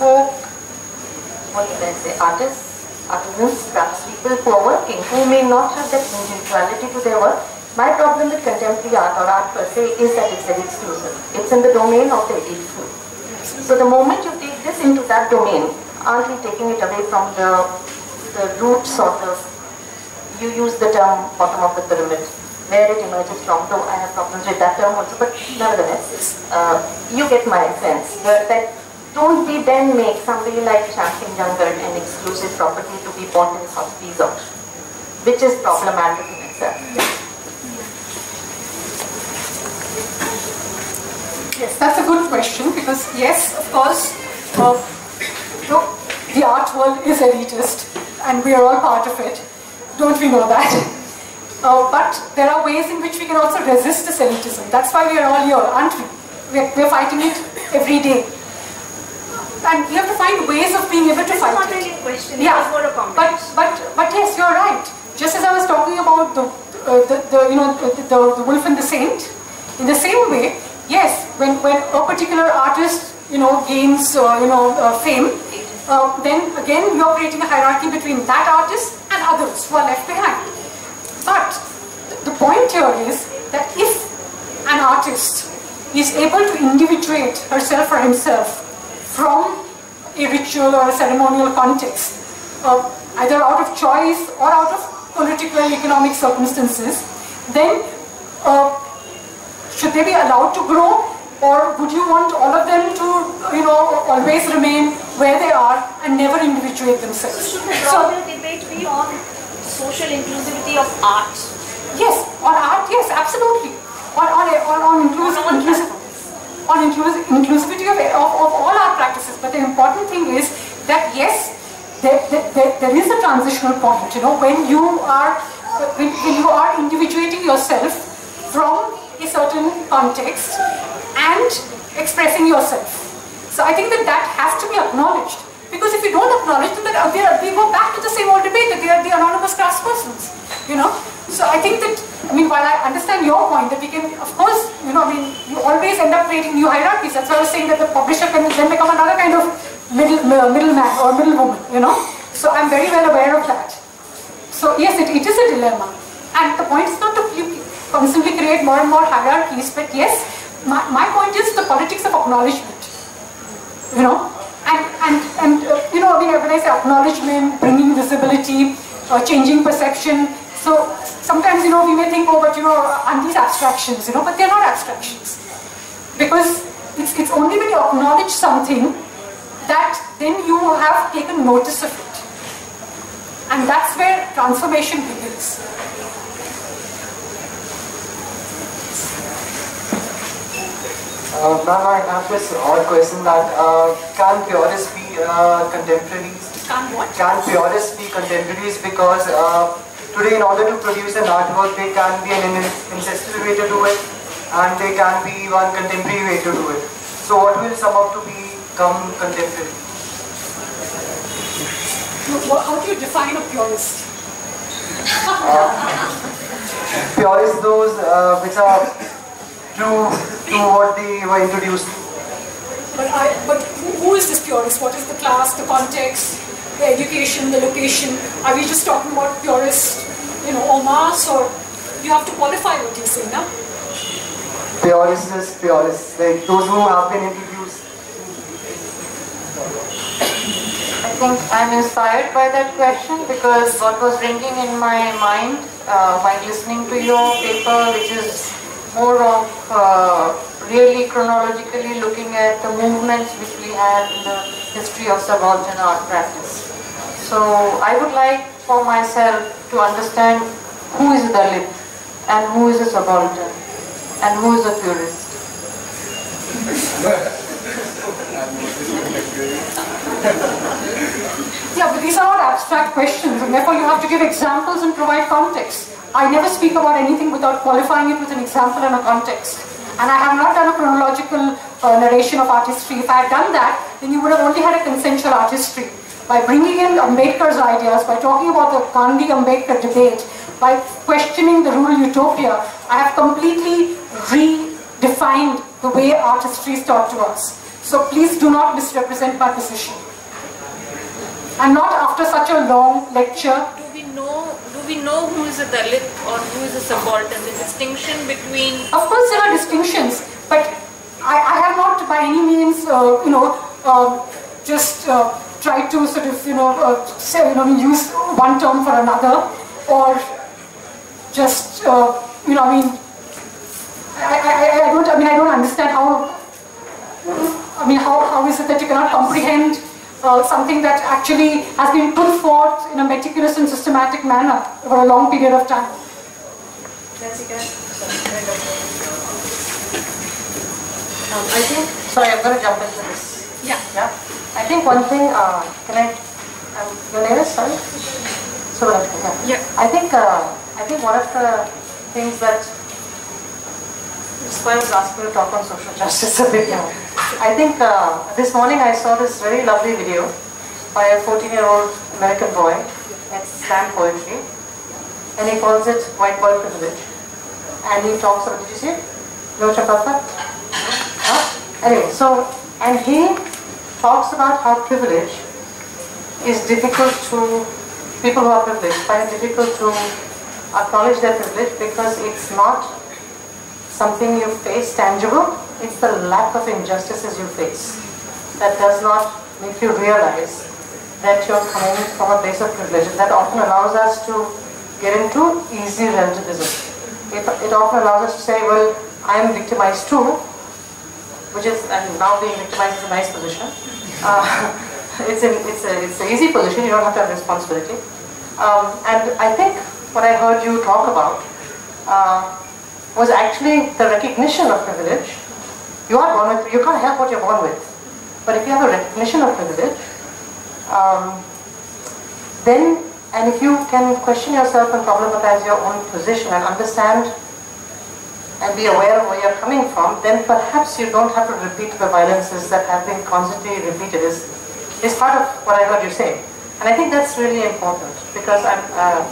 folk, what should I say, artists? Artisans, crafts people who are working, who may not have that individuality to their work. My problem with contemporary art or art per se is that it's an exclusive. It's in the domain of the elite. So the moment you take this into that domain, aren't we taking it away from the, the roots of the, you use the term bottom of the pyramid, where it emerges from, though I have problems with that term also, but nevertheless, uh, you get my sense. That don't we then make somebody like Shantiniketan an exclusive property to be bought in subsidies auction, which is problematic in itself? Yes, that's a good question, because yes, of course, of, you know, the art world is elitist and we are all part of it. Don't we know that? Uh, but there are ways in which we can also resist this elitism. That's why we are all here, aren't we? We're, we're fighting it every day. And you have to find ways of being able to this fight it. It's not really a question, yeah. It's more a comment. But, but, but yes, you're right. Just as I was talking about the, uh, the, the, you know, the, the, the wolf and the saint, in the same way, yes, when, when a particular artist, you know, gains, uh, you know, uh, fame, uh, then again, you're creating a hierarchy between that artist and others who are left behind. But the point here is that if an artist is able to individuate herself or himself from a ritual or a ceremonial context, uh, either out of choice or out of political and economic circumstances, then uh, should they be allowed to grow, or would you want all of them to, you know, always remain where they are and never individuate themselves? So should the broader so, debate be on social inclusivity of art? Yes, on art, yes, absolutely. On, on, on, on inclusive, inclusive. on inclus inclusivity of, of, of all our practices, but the important thing is that yes, there, there, there is a transitional point, you know, when you are when, when you are individuating yourself from a certain context and expressing yourself. So I think that that has to be acknowledged, because if you don't acknowledge them, then we go back to the same old debate that they are the anonymous craftspersons, you know. So I think that, I mean, while I understand your point that we can, of course, you know, I mean, you always end up creating new hierarchies. That's why I was saying that the publisher can then become another kind of middle middleman or middle woman, you know. So I'm very well aware of that. So yes, it, it is a dilemma. And the point is not to constantly create more and more hierarchies, but yes, my, my point is the politics of acknowledgement, you know. And, and, and uh, you know, I mean, when I say acknowledgement, bringing visibility, uh, changing perception, so sometimes, you know, we may think, oh, but, you know, aren't these abstractions, you know, but they're not abstractions. Because it's, it's only when you acknowledge something that then you have taken notice of it. And that's where transformation begins. Uh, Ma'am, I have this odd question that uh, can purists be uh, contemporaries? Can what? Can purists be contemporaries because uh, today, in order to produce an artwork, they can be an ancestral way to do it, and they can be one contemporary way to do it. So what will sum up to become contemporary? How do you define a purist? Uh, purists, those uh, which are true to what they were introduced to. But, I, but who is this purist? What is the class, the context, the education, the location? Are we just talking about purist, you know, or mass, or you have to qualify what you say, no? Purist is purist, like those who have been introduced. I think I'm inspired by that question because what was ringing in my mind uh, while listening to your paper, which is more of uh, really chronologically looking at the movements which we had in the history of subaltern art practice. So I would like for myself to understand who is Dalit and who is a subaltern, and who is a purist. Yeah, but these are not abstract questions, and therefore you have to give examples and provide context. I never speak about anything without qualifying it with an example and a context. And I have not done a chronological uh, narration of artistry. If I had done that, then you would have only had a consensual artistry. By bringing in Ambedkar's ideas, by talking about the Gandhi-Ambedkar debate, by questioning the rural utopia, I have completely redefined the way artistry is taught to us. So please do not misrepresent my position. And not after such a long lecture. Do we know, do we know who is a Dalit or who is a subaltern? The distinction between... Of course there are distinctions, but I, I have not by any means, uh, you know, uh, just... Uh, try to sort of, you know, uh, say, you know, use one term for another, or just, uh, you know, I mean, I, I, I don't, I mean, I don't understand how, I mean, how, how is it that you cannot comprehend uh, something that actually has been put forth in a meticulous and systematic manner over a long period of time. That's um, I think, sorry, I'm going to jump into this. Yeah. Yeah. I think one thing, uh, can I, um, your name is, sorry? Subramanyan. Yeah. I think, uh, I think one of the things that, that's why I was asked to talk on social justice a bit now. I think uh, this morning I saw this very lovely video by a fourteen-year-old American boy at slam poetry, and he calls it white boy privilege. And he talks about, did you see it? No chapapa? Huh? Anyway, so, and he talks about how privilege is difficult to, people who are privileged find it difficult to acknowledge their privilege because it's not something you face tangible, it's the lack of injustices you face that does not make you realize that you're coming from a place of privilege, and that often allows us to get into easy relativism. It, it often allows us to say, well, I am victimized too, which is, and now being victimized is a nice position. Uh, it's, an, it's, a, it's an easy position, you don't have to have responsibility. Um, and I think what I heard you talk about uh, was actually the recognition of privilege. You are born with, you can't help what you're born with. But if you have a recognition of privilege, um, then, and if you can question yourself and problematize your own position and understand and be aware of where you're coming from, then perhaps you don't have to repeat the violences that have been constantly repeated. Is is part of what I heard you say, and I think that's really important, because I'm uh,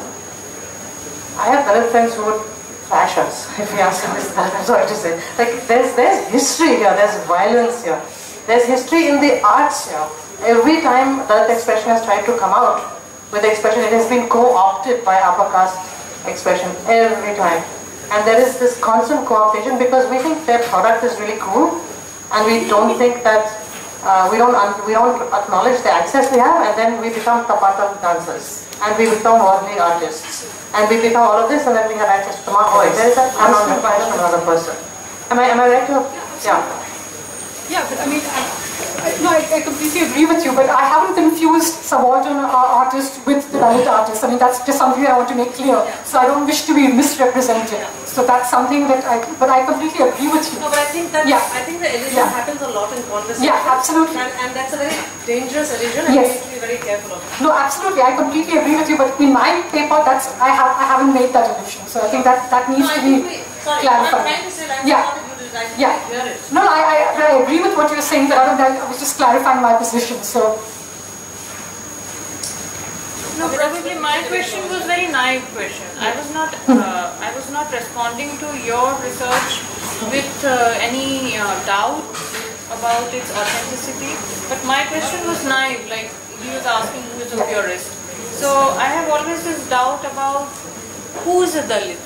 I have fellow friends who would flash us if we ask them this. That I'm sorry to say, like there's there's history here, there's violence here, there's history in the arts here. Every time that expression has tried to come out with expression, it has been co-opted by upper caste expression every time. And there is this constant co-optation because we think their product is really cool, and we don't think that uh, we don't we don't acknowledge the access we have, and then we become tapatam dancers, and we become worldly artists, and we become all of this, and then we have access to our voice. There is a constant violence on another person. Am I am I right? To, yeah. Yeah, but I mean, I, I, no, I, I completely agree with you. But I haven't confused subaltern artist with the Dalit artist. I mean, that's just something that I want to make clear. So I don't wish to be misrepresented. So that's something that I. But I completely agree with you. No, but I think that yeah. I think the elision yeah. happens a lot in conversation. Yeah, absolutely. And, and that's a very dangerous elision, and yes. we need to be very careful of it. No, absolutely. I completely agree with you. But in my paper, that's I have I haven't made that elision. So I think that that needs no, to be we, sorry, clarified. I'm trying to say, like, yeah. Yeah. No, I, I, I agree with what you're saying, but other than that, I was just clarifying my position, so... No, probably my question was a very naive question. I was not, uh, I was not responding to your research with uh, any uh, doubt about its authenticity, but my question was naive, like he was asking who is a purist. So I have always this doubt about who is a Dalit.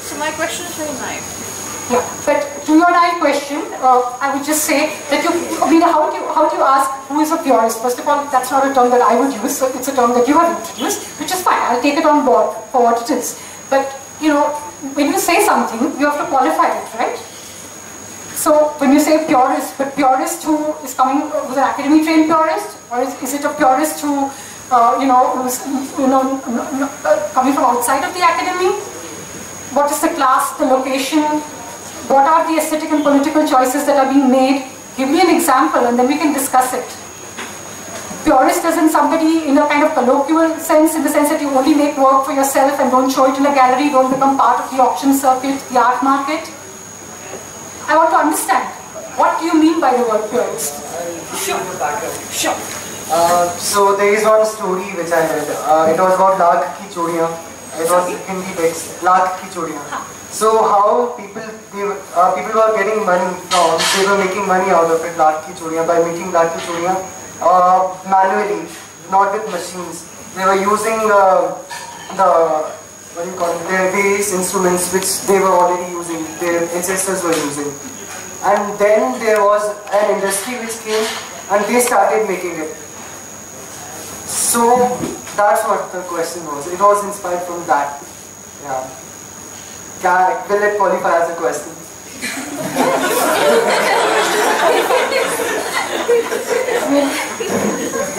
So my question is very naive. Yeah, but to your naive question, uh, I would just say that you, I mean, how do you, how do you ask who is a purist? First of all, that's not a term that I would use, so it's a term that you have introduced, which is fine, I'll take it on board for what it is. But, you know, when you say something, you have to qualify it, right? So, when you say purist, but purist who is coming with an academy trained purist, or is, is it a purist who, uh, you know, who's, you know, coming from outside of the academy? what is the class, the location, what are the aesthetic and political choices that are being made. Give me an example and then we can discuss it. Purist isn't somebody in a kind of colloquial sense, in the sense that you only make work for yourself and don't show it in a gallery, don't become part of the auction circuit, the art market. I want to understand, what do you mean by the word purist? Sure. Sure. Uh, so there is one story which I read. Uh, it was about Laakh ki Choriyan. It was Hindi text. Laakh ki Choriyan. So how people they, uh, people were getting money from, they were making money out of it, Laakh ki Choriyan, by making Laakh ki Choriyan. Uh, manually, not with machines. They were using uh, the, what do you call it, their various instruments which they were already using, their ancestors were using. And then there was an industry which came and they started making it. So that's what the question was. It was inspired from that. Yeah. Can, will it qualify as a question? I mean,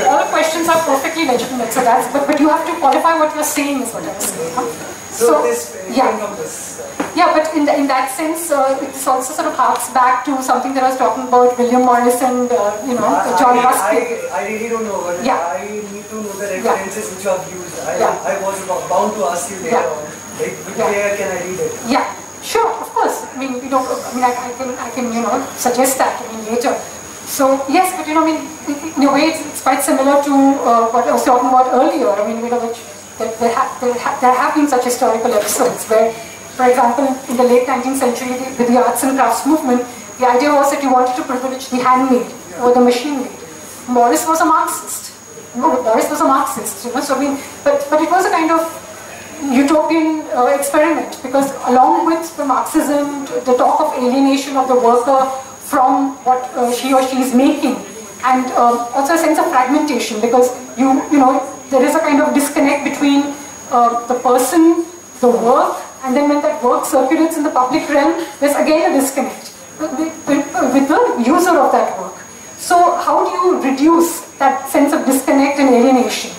all the questions are perfectly legitimate, so that's, but, but you have to qualify what you're saying is what I'm saying. Huh? So, so this, yeah. This, uh, yeah, but in, the, in that sense, uh, it's also sort of harks back to something that I was talking about, William Morris and, uh, you know, uh, John Ruskin. I, I really don't know, but yeah. I need to know the references yeah. which you have used. I, yeah. I was bound to ask you later yeah. on, like, which yeah. layer can I read it? Yeah, sure, of course. I mean, we don't, I mean, I, I, can, I can, you know, suggest that, I mean, later. So yes, but you know, I mean, in a way, it's, it's quite similar to uh, what I was talking about earlier. I mean, you know, which, there, there, ha there, ha there have been such historical episodes where, for example, in the late nineteenth century, the, with the arts and crafts movement, the idea was that you wanted to privilege the handmade yeah. or the machine-made. Morris was a Marxist. No, Morris was a Marxist. You know, so I mean, but but it was a kind of utopian uh, experiment, because along with the Marxism, the talk of alienation of the worker from what uh, she or she is making, and uh, also a sense of fragmentation, because you you know there is a kind of disconnect between uh, the person, the work, and then when that work circulates in the public realm, there's again a disconnect with, with, with the user of that work. So how do you reduce that sense of disconnect and alienation?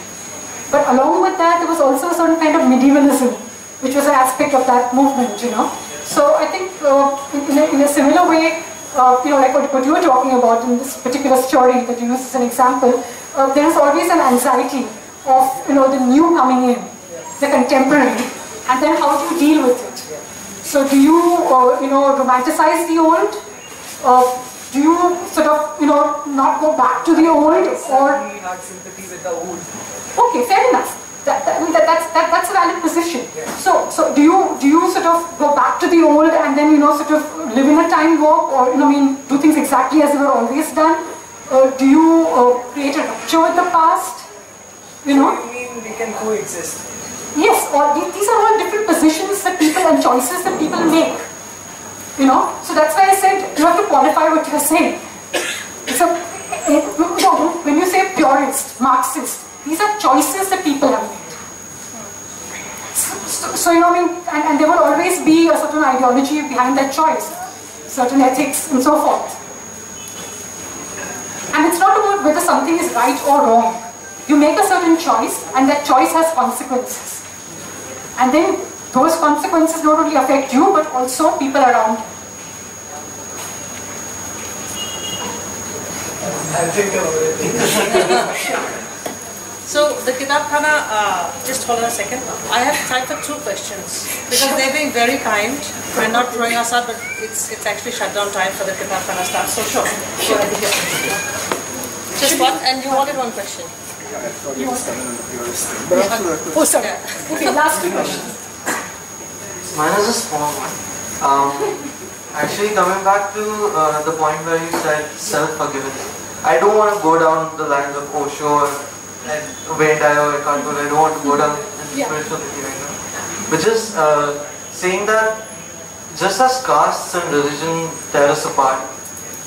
But along with that, there was also a certain kind of medievalism, which was an aspect of that movement, you know. So I think uh, in, in, a, in a similar way. Uh, you know, like what, what you were talking about in this particular story that you used as an example, uh, there is always an anxiety of, you know, the new coming in, the contemporary, and then how do you deal with it? So do you, uh, you know, romanticize the old? Uh, do you sort of, you know, not go back to the old? Or not sympathy with the old. Okay, fair enough. That, that, I mean, that, that's, that, that's a valid position. Yeah. So, so do you do you sort of go back to the old and then, you know, sort of live in a time warp, or, you know, I mean, do things exactly as they were always done? Uh, do you uh, create a rupture with the past? You so know? You mean we can coexist? Yes, or the, these are all different positions that people and choices that people make. You know? So that's why I said you have to qualify what you're saying. So, when you say purist, Marxist, these are choices that people have made. So, so, so you know, I mean, and, and there will always be a certain ideology behind that choice, certain ethics and so forth. And it's not about whether something is right or wrong. You make a certain choice, and that choice has consequences. And then those consequences not only affect you, but also people around you. I'll think about it. So the Kitabkhana, uh, just hold on a second. I have time for two questions because they're being very kind. We're not throwing us out, but it's it's actually shut down time for the Kitabkhana staff. So sure, go ahead. Just one, and you wanted one question. Yeah, I thought you were standing on the purist thing. But after that question. Oh, sorry. Yeah. Okay, last two questions. Mine is a small one. Um, actually, coming back to uh, the point where you said self-forgiveness, I don't want to go down the lines of Osho. And when I, or I can't go, I don't want to go down in yeah. spiritual thinking right now. But just uh, saying that just as castes and religion tear us apart,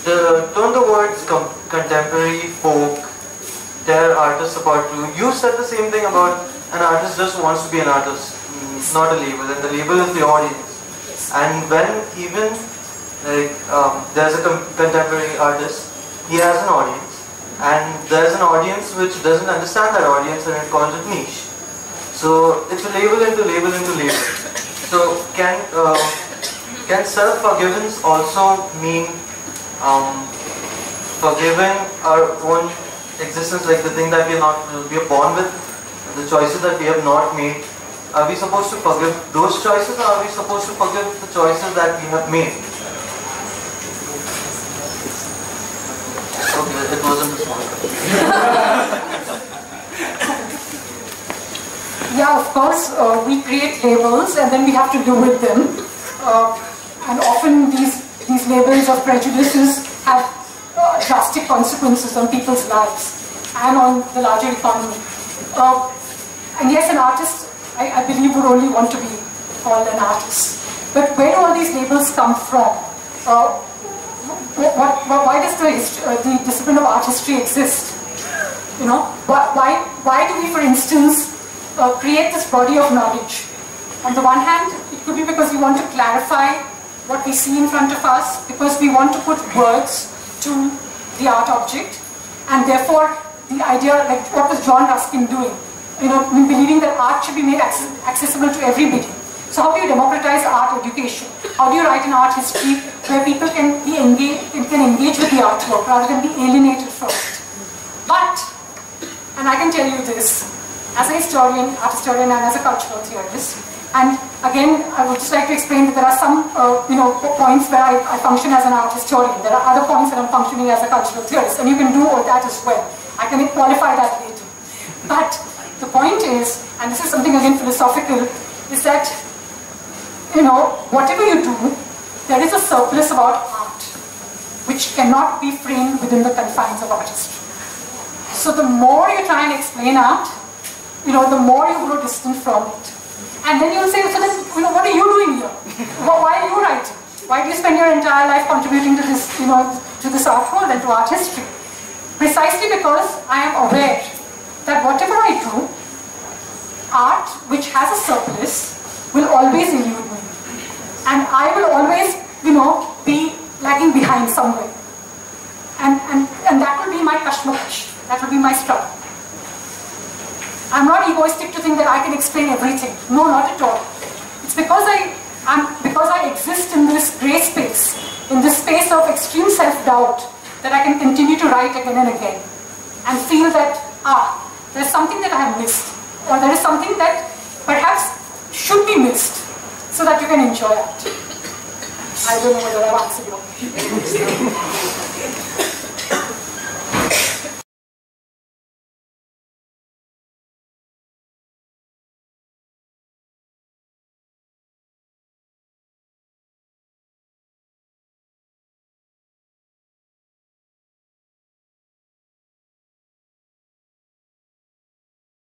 the, turn the words com contemporary, folk, tear artists apart too. You said the same thing about an artist just wants to be an artist, not a label, and the label is the audience. Yes. And when even like um, there's a com contemporary artist, he has an audience. And there's an audience which doesn't understand that audience and it calls it niche. So it's a label into label into label. So can uh, can self-forgiveness also mean um, forgiving our own existence, like the thing that we are not we are born with, the choices that we have not made? Are we supposed to forgive those choices, or are we supposed to forgive the choices that we have made? Okay, it wasn't the small question. Yeah, of course, uh, we create labels and then we have to deal with them. Uh, and often these, these labels of prejudices have uh, drastic consequences on people's lives and on the larger economy. Uh, and yes, an artist, I, I believe, would only want to be called an artist. But where do all these labels come from? Uh, what, what, why does the, uh, the discipline of art history exist? You know, why, why, why do we, for instance, uh, create this body of knowledge? On the one hand, it could be because we want to clarify what we see in front of us, because we want to put words to the art object, and therefore the idea, like what was John Ruskin doing? You know, believing that art should be made accessible to everybody. So how do you democratize art education? How do you write an art history where people can be engaged, can engage with the artwork rather than be alienated from it? But, and I can tell you this, as a historian, art historian, and as a cultural theorist, and again, I would just like to explain that there are some, uh, you know, points where I, I function as an art historian. There are other points that I'm functioning as a cultural theorist, and you can do all that as well. I can qualify that later. But the point is, and this is something again philosophical, is that, you know, whatever you do, there is a surplus about art which cannot be framed within the confines of art history. So the more you try and explain art, you know, the more you grow distant from it. And then you'll say, so this, you know, what are you doing here? Why are you writing? Why do you spend your entire life contributing to this, you know, to this art world and to art history? Precisely because I am aware that whatever I do, art which has a surplus will always elude me. And I will always, you know, be lagging behind somewhere. And, and, and that will be my kashmakash. That will be my struggle. I'm not egoistic to think that I can explain everything. No, not at all. It's because I, I'm, because I exist in this grey space, in this space of extreme self-doubt, that I can continue to write again and again and feel that, ah, there's something that I have missed, or there is something that perhaps should be missed so that you can enjoy it. I don't know whether I've answered your question.